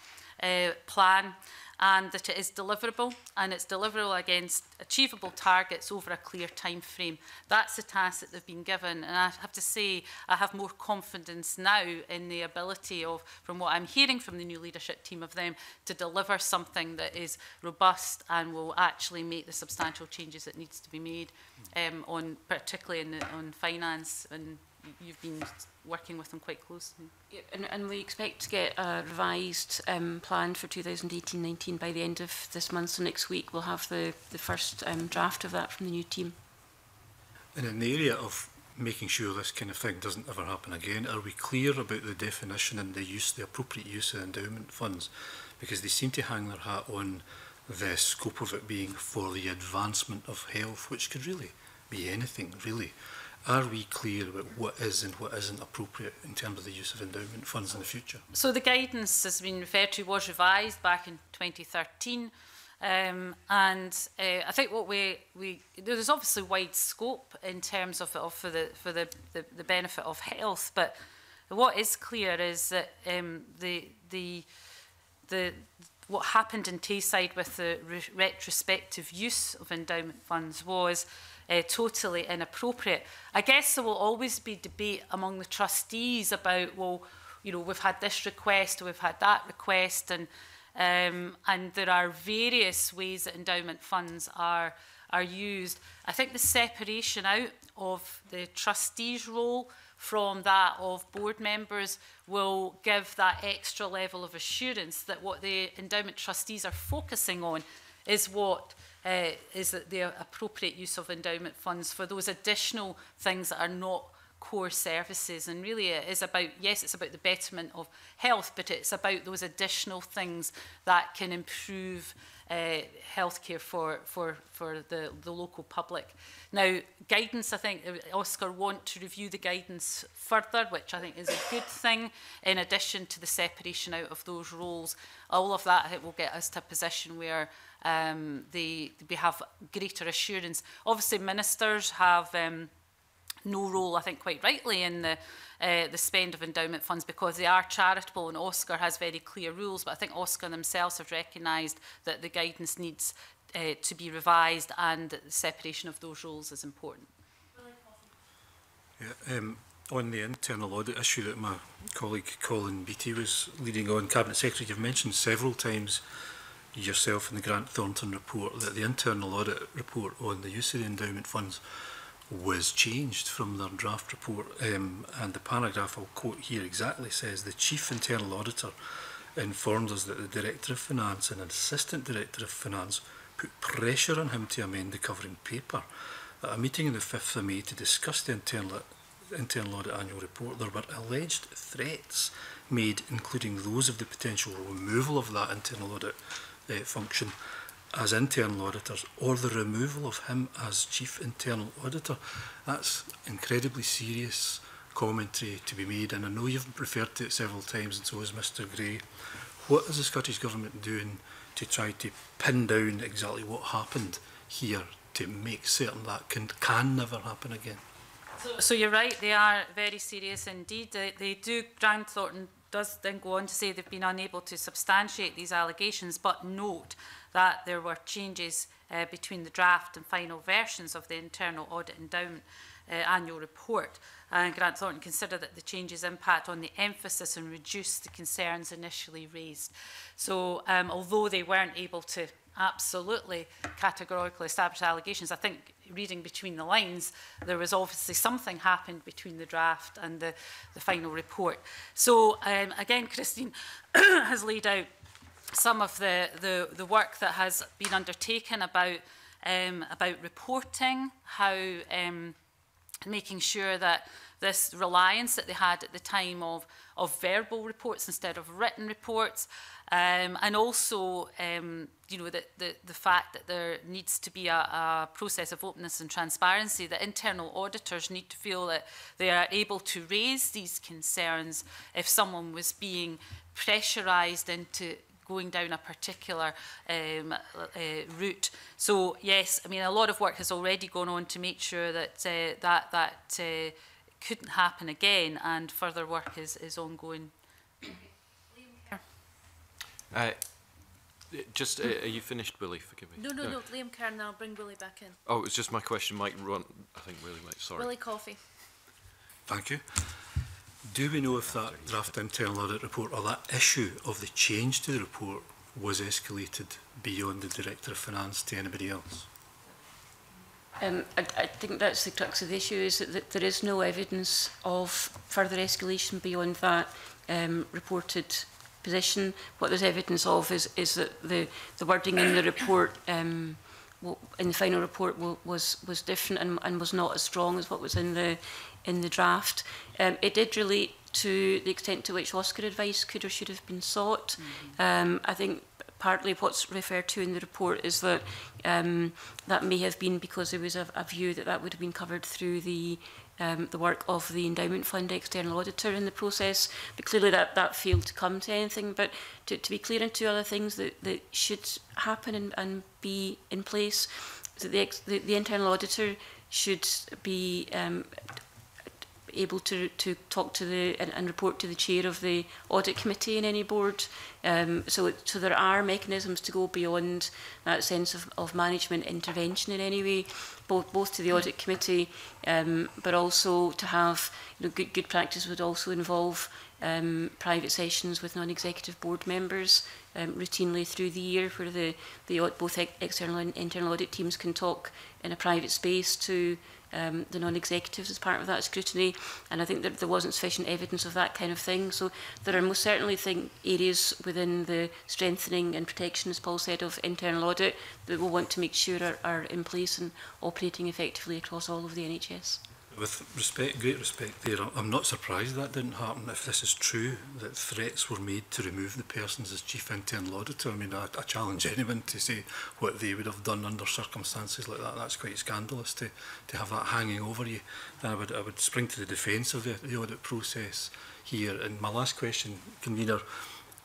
uh, plan, and that it is deliverable, and it's deliverable against achievable targets over a clear time frame. That's the task that they've been given, and I have to say I have more confidence now in the ability of, from what I'm hearing from the new leadership team, of them to deliver something that is robust and will actually make the substantial changes that needs to be made, um, on, particularly in the, on finance, and you've been working with them quite closely. Yeah, and, and we expect to get a revised um, plan for two thousand eighteen nineteen by the end of this month, so next week we'll have the, the first um, draft of that from the new team. And in the area of making sure this kind of thing doesn't ever happen again, are we clear about the definition and the use, the appropriate use of endowment funds? Because they seem to hang their hat on the scope of it being for the advancement of health, which could really be anything, really. Are we clear about what is and what isn't appropriate in terms of the use of endowment funds in the future? So the guidance has been referred to was revised back in twenty thirteen, um, and uh, I think what we we there's obviously wide scope in terms of, of for the for the, the the benefit of health, but what is clear is that um, the the the what happened in Tayside with the re retrospective use of endowment funds was Uh, totally inappropriate. I guess there will always be debate among the trustees about, well, you know, we've had this request, or we've had that request, and um, and there are various ways that endowment funds are are used. I think the separation out of the trustees' role from that of board members will give that extra level of assurance that what the endowment trustees are focusing on is what. Uh, is that the appropriate use of endowment funds for those additional things that are not core services. And really it is about, yes, it's about the betterment of health, but it's about those additional things that can improve uh, healthcare for, for, for the, the local public. Now, guidance, I think, Oscar want to review the guidance further, which I think is a good thing, in addition to the separation out of those roles. All of that, I think, will get us to a position where Um, they, they have greater assurance. Obviously, ministers have um, no role, I think quite rightly, in the, uh, the spend of endowment funds, because they are charitable, and Oscar has very clear rules, but I think Oscar themselves have recognised that the guidance needs uh, to be revised, and that the separation of those roles is important. Yeah, um, on the internal audit issue that my colleague Colin Beattie was leading on, Cabinet Secretary, you've mentioned several times yourself in the Grant Thornton report that the internal audit report on the use of the endowment funds was changed from their draft report, um, and the paragraph I'll quote here exactly says, "The Chief Internal Auditor informed us that the Director of Finance and Assistant Director of Finance put pressure on him to amend the covering paper. At a meeting on the fifth of May to discuss the internal, internal audit annual report, there were alleged threats made, including those of the potential removal of that internal audit Uh, function as internal auditors, or the removal of him as Chief Internal Auditor." That's incredibly serious commentary to be made, and I know you've referred to it several times, and so has Mister Gray. What is the Scottish Government doing to try to pin down exactly what happened here to make certain that can, can never happen again? So, so you're right, they are very serious indeed. They, they do, Grant Thornton does then go on to say they've been unable to substantiate these allegations, but note that there were changes uh, between the draft and final versions of the internal audit endowment uh, annual report. And Grant Thornton considered that the changes impact on the emphasis and reduce the concerns initially raised. So um, although they weren't able to absolutely categorically establish allegations, I think reading between the lines, there was obviously something happened between the draft and the, the final report. So um, again, Christine has laid out some of the, the, the work that has been undertaken about, um, about reporting, how um, making sure that this reliance that they had at the time of, of verbal reports instead of written reports, um, and also um, you know, the, the, the fact that there needs to be a, a process of openness and transparency, that internal auditors need to feel that they are able to raise these concerns if someone was being pressurised into going down a particular um, uh, route. So yes, I mean, a lot of work has already gone on to make sure that uh, that, that uh, couldn't happen again, and further work is, is ongoing. Uh, just, uh, are you finished, Willie? Forgive me. No, no, no, no. Liam Kerr, and I'll bring Willie back in. Oh, it's just my question might run. I think Willie might, sorry. Willie Coffey. Thank you. Do we know if that draft internal audit report or that issue of the change to the report was escalated beyond the Director of Finance to anybody else? Um, I, I think that's the crux of the issue, is that, that there is no evidence of further escalation beyond that um, reported position. What there's evidence of is, is that the, the wording in the report, um, in the final report, was, was different and, and was not as strong as what was in the, in the draft. Um, it did relate to the extent to which Oscar advice could or should have been sought. Mm-hmm. um, I think partly what's referred to in the report is that um, that may have been because there was a, a view that that would have been covered through the um, the work of the Endowment Fund external auditor in the process. But clearly that, that failed to come to anything. But to, to be clear on two other things that, that should happen and, and be in place, is that the, ex the, the internal auditor should be um, able to, to talk to the and, and report to the chair of the audit committee in any board. Um, so, it, so there are mechanisms to go beyond that sense of, of management intervention in any way, both, both to the audit committee, um, but also to have, you know, good, good practice would also involve um, private sessions with non-executive board members um, routinely through the year, where the, the both ex external and internal audit teams can talk in a private space to Um, the non-executives as part of that scrutiny, and I think that there wasn't sufficient evidence of that kind of thing. So there are most certainly think areas within the strengthening and protection, as Paul said, of internal audit that we'll want to make sure are, are in place and operating effectively across all of the N H S. With respect, great respect there, I'm not surprised that didn't happen if this is true, that threats were made to remove the persons as chief internal auditor. I mean, I, I challenge anyone to say what they would have done under circumstances like that. That's quite scandalous to, to have that hanging over you. Then I would, I would spring to the defence of the, the audit process here. And my last question, convener,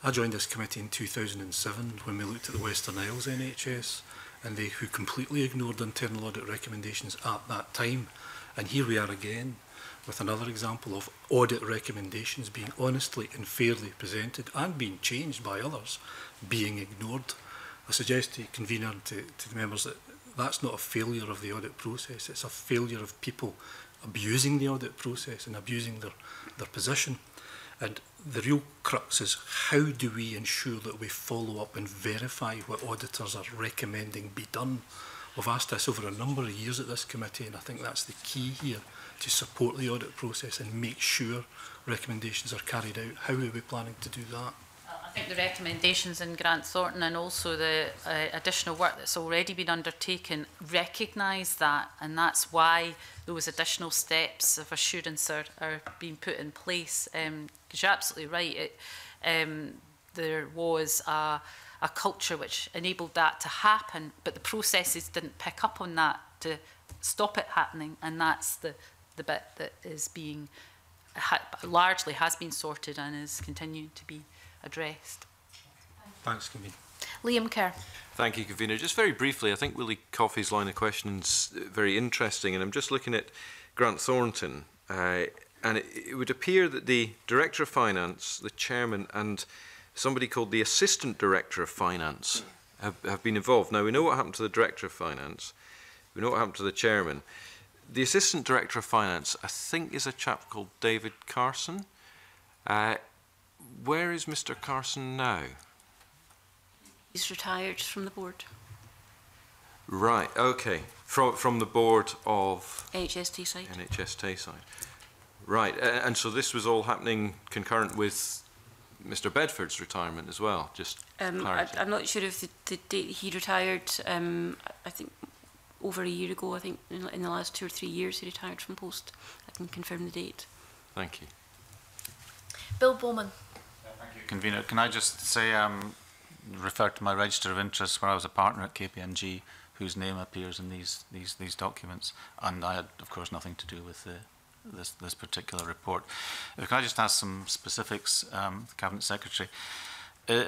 I joined this committee in two thousand seven when we looked at the Western Isles N H S, and they who completely ignored internal audit recommendations at that time. And here we are again with another example of audit recommendations being honestly and fairly presented and being changed by others, being ignored. I suggest to the convener and to, to the members that that's not a failure of the audit process, it's a failure of people abusing the audit process and abusing their, their position. And the real crux is, how do we ensure that we follow up and verify what auditors are recommending be done? We've asked this over a number of years at this committee, and I think that's the key here, to support the audit process and make sure recommendations are carried out. How are we planning to do that? I think the recommendations in Grant Thornton and also the uh, additional work that's already been undertaken recognise that, and that's why those additional steps of assurance are, are being put in place. Um, 'cause you're absolutely right. It, um, there was a... a culture which enabled that to happen, but the processes didn't pick up on that to stop it happening, and that's the, the bit that is being, ha largely has been sorted and is continuing to be addressed. Thanks, Convener. Liam Kerr. Thank you, Convener. Just very briefly, I think Willie Coffey's line of questioning is very interesting, and I'm just looking at Grant Thornton, uh, and it, it would appear that the Director of Finance, the Chairman, and somebody called the Assistant Director of Finance have, have been involved. Now, we know what happened to the Director of Finance. We know what happened to the Chairman. The Assistant Director of Finance, I think, is a chap called David Carson. Uh, where is Mister Carson now? He's retired from the board. Right, OK. From, from the board of... N H S Tayside. N H S Tayside. Right, uh, and so this was all happening concurrent with Mister Bedford's retirement as well, just um, I, I'm not sure if the, the date he retired, um, I think over a year ago, I think in, in the last two or three years he retired from post. I can confirm the date. Thank you. Bill Bowman. Uh, thank you, Convener. Can I just say, um, refer to my register of interests where I was a partner at K P M G, whose name appears in these, these, these documents, and I had, of course, nothing to do with the This, this particular report. Can I just ask some specifics, um, Cabinet Secretary?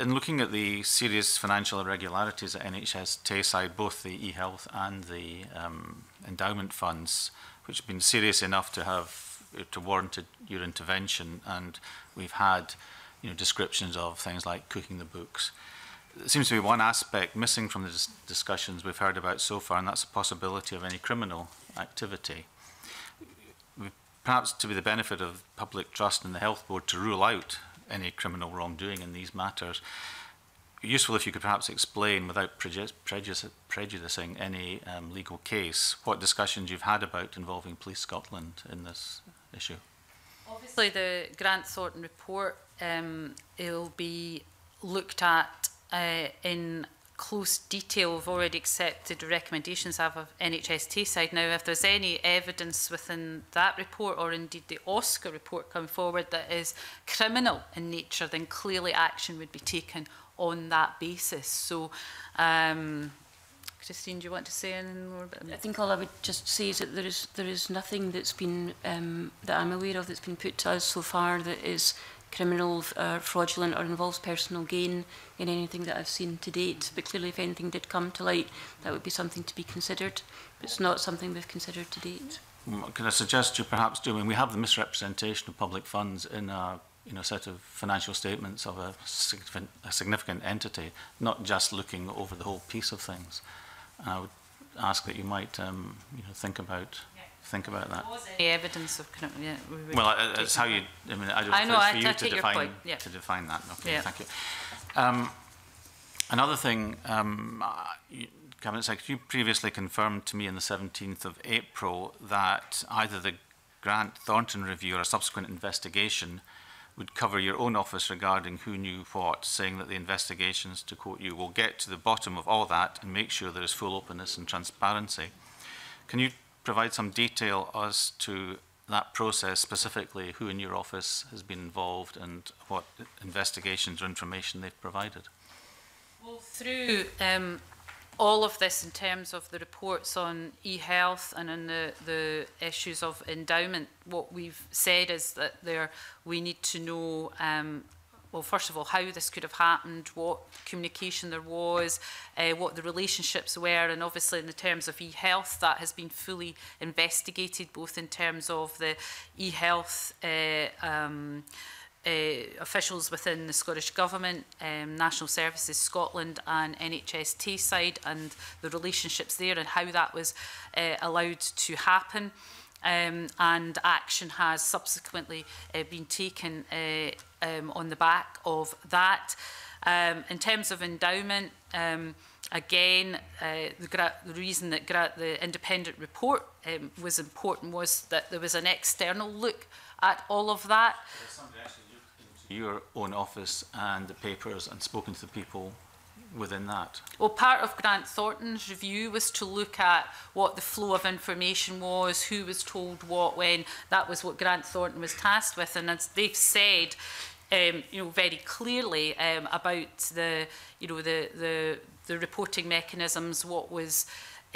In looking at the serious financial irregularities at N H S Tayside, both the e-health and the um, endowment funds, which have been serious enough to have to warranted your intervention, and we've had you know, descriptions of things like cooking the books. There seems to be one aspect missing from the dis discussions we've heard about so far, and that's the possibility of any criminal activity. Perhaps to be the benefit of public trust and the Health Board to rule out any criminal wrongdoing in these matters. Useful if you could perhaps explain, without prejudice, prejudice, prejudicing any um, legal case, what discussions you've had about involving Police Scotland in this issue. Obviously, the Grant Thornton report um, will be looked at uh, in close detail. We've already accepted recommendations out of N H S Tayside. Now, if there's any evidence within that report, or indeed the Oscar report coming forward, that is criminal in nature, then clearly action would be taken on that basis. So, um, Christine, do you want to say anything more about that? I think all I would just say is that there is there is nothing that's been um, that I'm aware of that's been put to us so far that is criminal, uh, fraudulent, or involves personal gain in anything that I've seen to date. But clearly, if anything did come to light, that would be something to be considered. But it's not something we've considered to date. Can I suggest you perhaps do, when we have the misrepresentation of public funds in a you know, set of financial statements of a significant, a significant entity, not just looking over the whole piece of things. And I would ask that you might, um, you know, think about yeah. think about that. Was any evidence of yeah, we well, uh, it's how you. I mean, I don't. I know. I, for you I to define yeah. to define that. Okay, yeah. Thank you. Um, another thing, um, uh, you, Cabinet Secretary, you previously confirmed to me on the seventeenth of April that either the Grant Thornton review or a subsequent investigation would cover your own office regarding who knew what, saying that the investigations, to quote you, will get to the bottom of all that and make sure there is full openness and transparency. Can you provide some detail as to that process, specifically who in your office has been involved and what investigations or information they've provided? Well, through um, all of this in terms of the reports on e-health and on the, the issues of endowment, what we've said is that there we need to know, um, well, first of all, how this could have happened, what communication there was, uh, what the relationships were, and obviously in the terms of e-health, that has been fully investigated, both in terms of the e-health uh, um, Uh, officials within the Scottish Government, um, National Services Scotland and N H S Tayside, and the relationships there and how that was uh, allowed to happen. Um, and action has subsequently uh, been taken uh, um, on the back of that. Um, in terms of endowment, um, again, uh, the, the reason that the independent report um, was important was that there was an external look at all of that. Your own office and the papers and spoken to the people within that? Well, part of Grant Thornton's review was to look at what the flow of information was, who was told what, when. That was what Grant Thornton was tasked with. And as they've said, um, you know, very clearly um, about the, you know, the, the, the reporting mechanisms, what was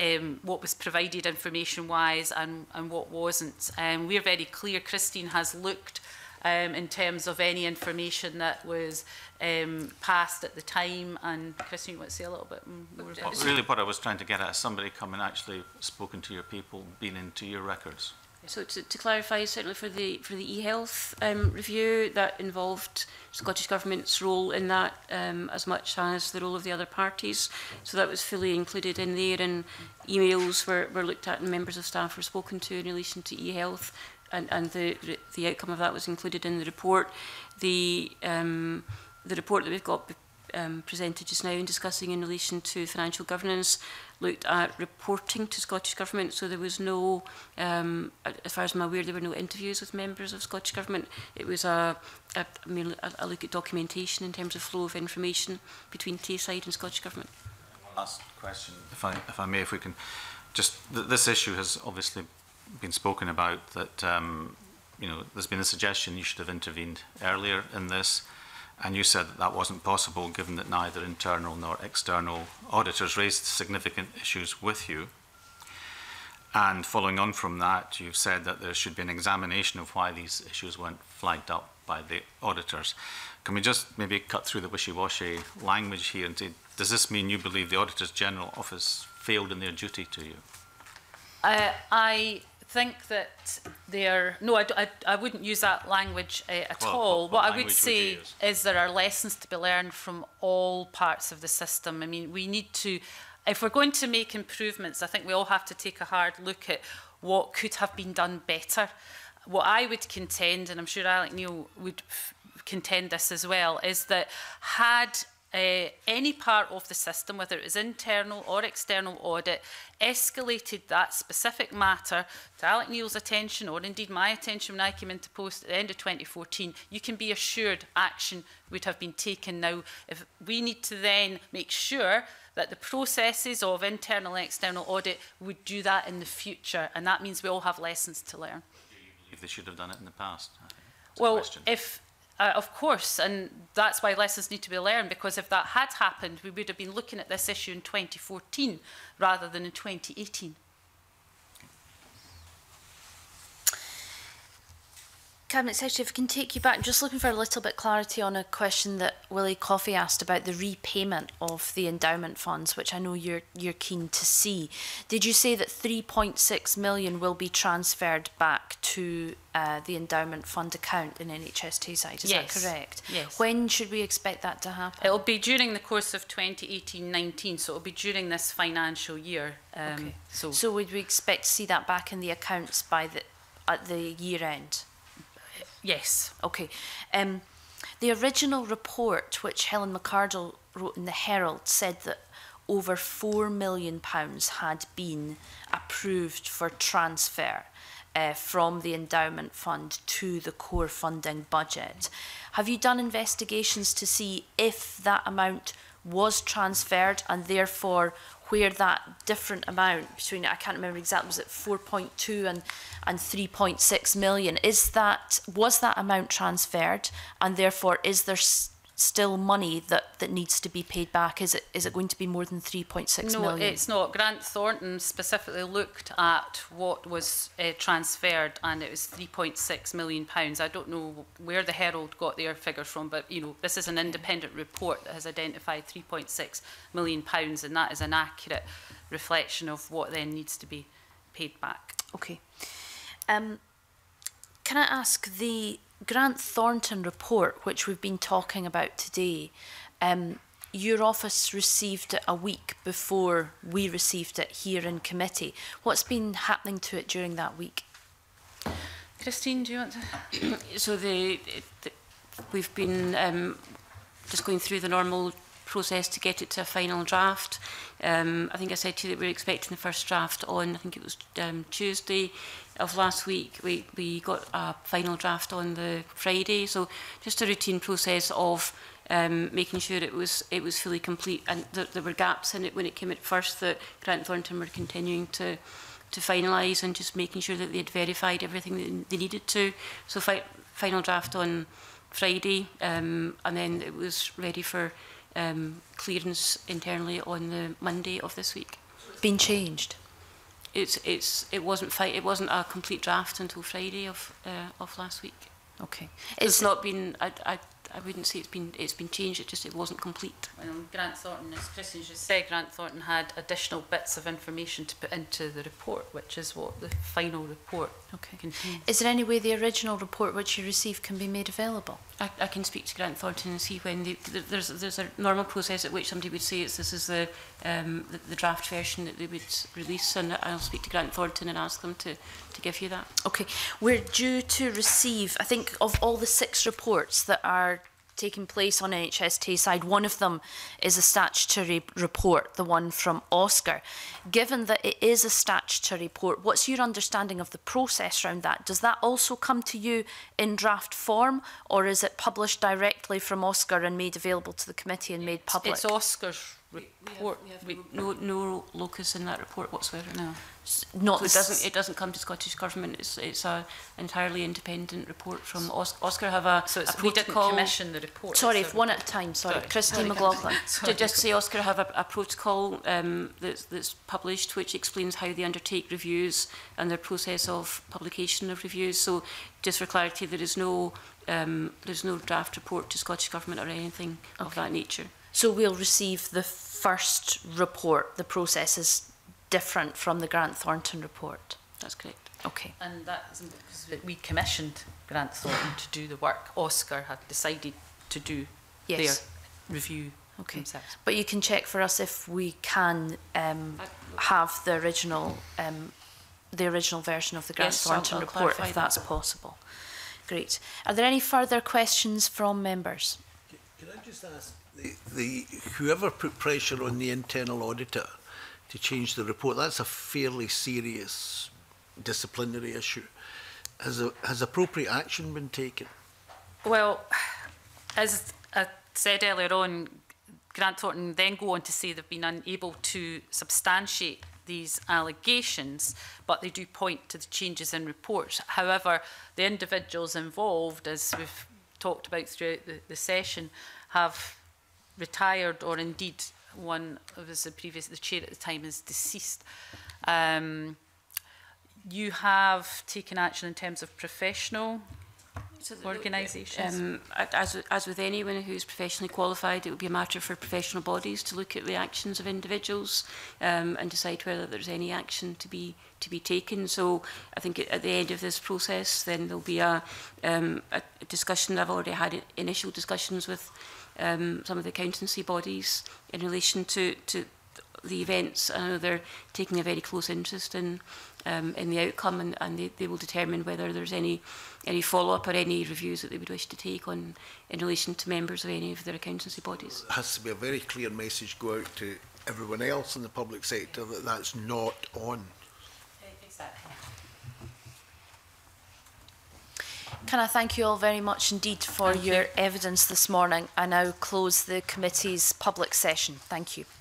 Um, what was provided information-wise and, and what wasn't. Um, we're very clear, Christine has looked um, in terms of any information that was um, passed at the time. And Christine, you want to say a little bit more about it? Really what I was trying to get at is somebody come and actually spoken to your people, been into your records. So to, to clarify, certainly for the for the e-health um, review, that involved Scottish Government's role in that um, as much as the role of the other parties. So that was fully included in there, and emails were, were looked at and members of staff were spoken to in relation to e-health, and, and the the outcome of that was included in the report. The um, the report that we've got um, presented just now and discussing in relation to financial governance looked at reporting to Scottish Government, so there was no, um, as far as I'm aware, there were no interviews with members of Scottish Government. It was a, a, a look at documentation in terms of flow of information between Tayside and Scottish Government. Last question, if I, if I may, if we can, just th this issue has obviously been spoken about, that um, you know, there's been a suggestion you should have intervened earlier in this. And you said that that wasn't possible, given that neither internal nor external auditors raised significant issues with you. And following on from that, you've said that there should be an examination of why these issues weren't flagged up by the auditors. Can we just maybe cut through the wishy-washy language here and say, does this mean you believe the Auditors General Office failed in their duty to you? Uh, I think that there... No, I, I, I wouldn't use that language uh, at well, all. What, what, what I would say would is there are lessons to be learned from all parts of the system. I mean, we need to... If we're going to make improvements, I think we all have to take a hard look at what could have been done better. What I would contend, and I'm sure Alex Neil would contend this as well, is that had... Uh, any part of the system, whether it was internal or external audit, escalated that specific matter to Alex Neil's attention, or indeed my attention when I came into post at the end of twenty fourteen, you can be assured action would have been taken. Now, if we need to then make sure that the processes of internal and external audit would do that in the future, and that means we all have lessons to learn. If they should have done it in the past, I think that's well, a question. if Uh, of course, and that's why lessons need to be learned, because if that had happened, we would have been looking at this issue in twenty fourteen rather than in twenty eighteen. Cabinet Secretary, if I can take you back, I'm just looking for a little bit clarity on a question that Willie Coffey asked about the repayment of the endowment funds, which I know you're you're keen to see. Did you say that three point six million will be transferred back to uh, the endowment fund account in N H S Tayside? Is yes. that correct? Yes. When should we expect that to happen? It'll be during the course of twenty eighteen nineteen, so it'll be during this financial year. Um, okay. So, so would we expect to see that back in the accounts by the at the year end? Yes. Okay. Um, the original report, which Helen McArdle wrote in the Herald, said that over four million pounds had been approved for transfer uh, from the endowment fund to the core funding budget. Have you done investigations to see if that amount was transferred, and therefore where that different amount between, I can't remember exactly, was it four point two and, and three point six million? Is that, was that amount transferred, and therefore is there s still money that, that needs to be paid back? Is it, is it going to be more than three point six no, million? No, it's not. Grant Thornton specifically looked at what was uh, transferred, and it was three point six million pounds. I don't know where the Herald got their figure from, but you know, this is an independent report that has identified three point six million pounds, and that is an accurate reflection of what then needs to be paid back. Okay. Um, can I ask, the Grant Thornton report, which we've been talking about today, um, your office received it a week before we received it here in committee. What's been happening to it during that week? Christine, do you want to? So the, the, we've been um, just going through the normal process to get it to a final draft. Um, I think I said to you that we were expecting the first draft on, I think it was um, Tuesday of last week. We, we got a final draft on the Friday. So just a routine process of um, making sure it was it was fully complete, and that there were gaps in it when it came at first that Grant Thornton were continuing to, to finalise, and just making sure that they had verified everything that they needed to. So fi final draft on Friday, um, and then it was ready for Um, clearance internally on the Monday of this week. Been changed. It's it's it wasn't fi it wasn't a complete draft until Friday of uh, of last week. Okay, so it's not been. I, I I wouldn't say it's been it's been changed. It just it wasn't complete. Um, Grant Thornton, as Christine just said, Grant Thornton had additional bits of information to put into the report, which is what the final report okay. contains. Is there any way the original report which you received can be made available? I, I can speak to Grant Thornton and see when they, there's there's a normal process at which somebody would say it's this is the um, the, the draft version that they would release, and I'll speak to Grant Thornton and ask them to to give you that. Okay, we're due to receive, I think, of all the six reports that are taking place on N H S Tayside, one of them is a statutory report, the one from Oscar. Given that it is a statutory report, what's your understanding of the process around that? Does that also come to you in draft form, or is it published directly from Oscar and made available to the committee and made public? It's Oscar's report. We have, we have no, no locus in that report whatsoever. No. Not so it doesn't. It doesn't come to Scottish Government. It's it's a entirely independent report from Os Oscar. Have a so it's a we did commission the report. Sorry, if one at a time. Sorry, sorry. Christine McLaughlin. To just say, Oscar have a, a protocol um, that's that's published, which explains how they undertake reviews and their process of publication of reviews. So, just for clarity, there is no um, there's no draft report to Scottish Government or anything okay. of that nature. So we'll receive the first report. The process is different from the Grant Thornton report. That's correct. Okay. And that's because we commissioned Grant Thornton to do the work. Oscar had decided to do yes. their review okay. themselves. But you can check for us if we can um, have the original um, the original version of the Grant yes, Thornton I'll, I'll report, if that's that. possible. Great. Are there any further questions from members? Can I just ask, the, the, whoever put pressure on the internal auditor to change the report, that's a fairly serious disciplinary issue. Has, a, has appropriate action been taken? Well, as I said earlier on, Grant Thornton then go on to say they've been unable to substantiate these allegations, but they do point to the changes in reports. However, the individuals involved, as we've talked about throughout the, the session, have retired, or indeed one of us, the previous the chair at the time, is deceased. Um, you have taken action in terms of professional so organisations. Um, as as with anyone who's professionally qualified, it would be a matter for professional bodies to look at the actions of individuals um, and decide whether there's any action to be to be taken. So I think at the end of this process, then there'll be a, um, a discussion. I've already had initial discussions with um, some of the accountancy bodies in relation to, to the events. I know they're taking a very close interest in um, in the outcome, and, and they, they will determine whether there's any any follow-up or any reviews that they would wish to take on in relation to members of any of their accountancy bodies. It has to be a very clear message go out to everyone else in the public sector that that's not on. Can I thank you all very much indeed for thank your you. evidence this morning. I now close the committee's public session. Thank you.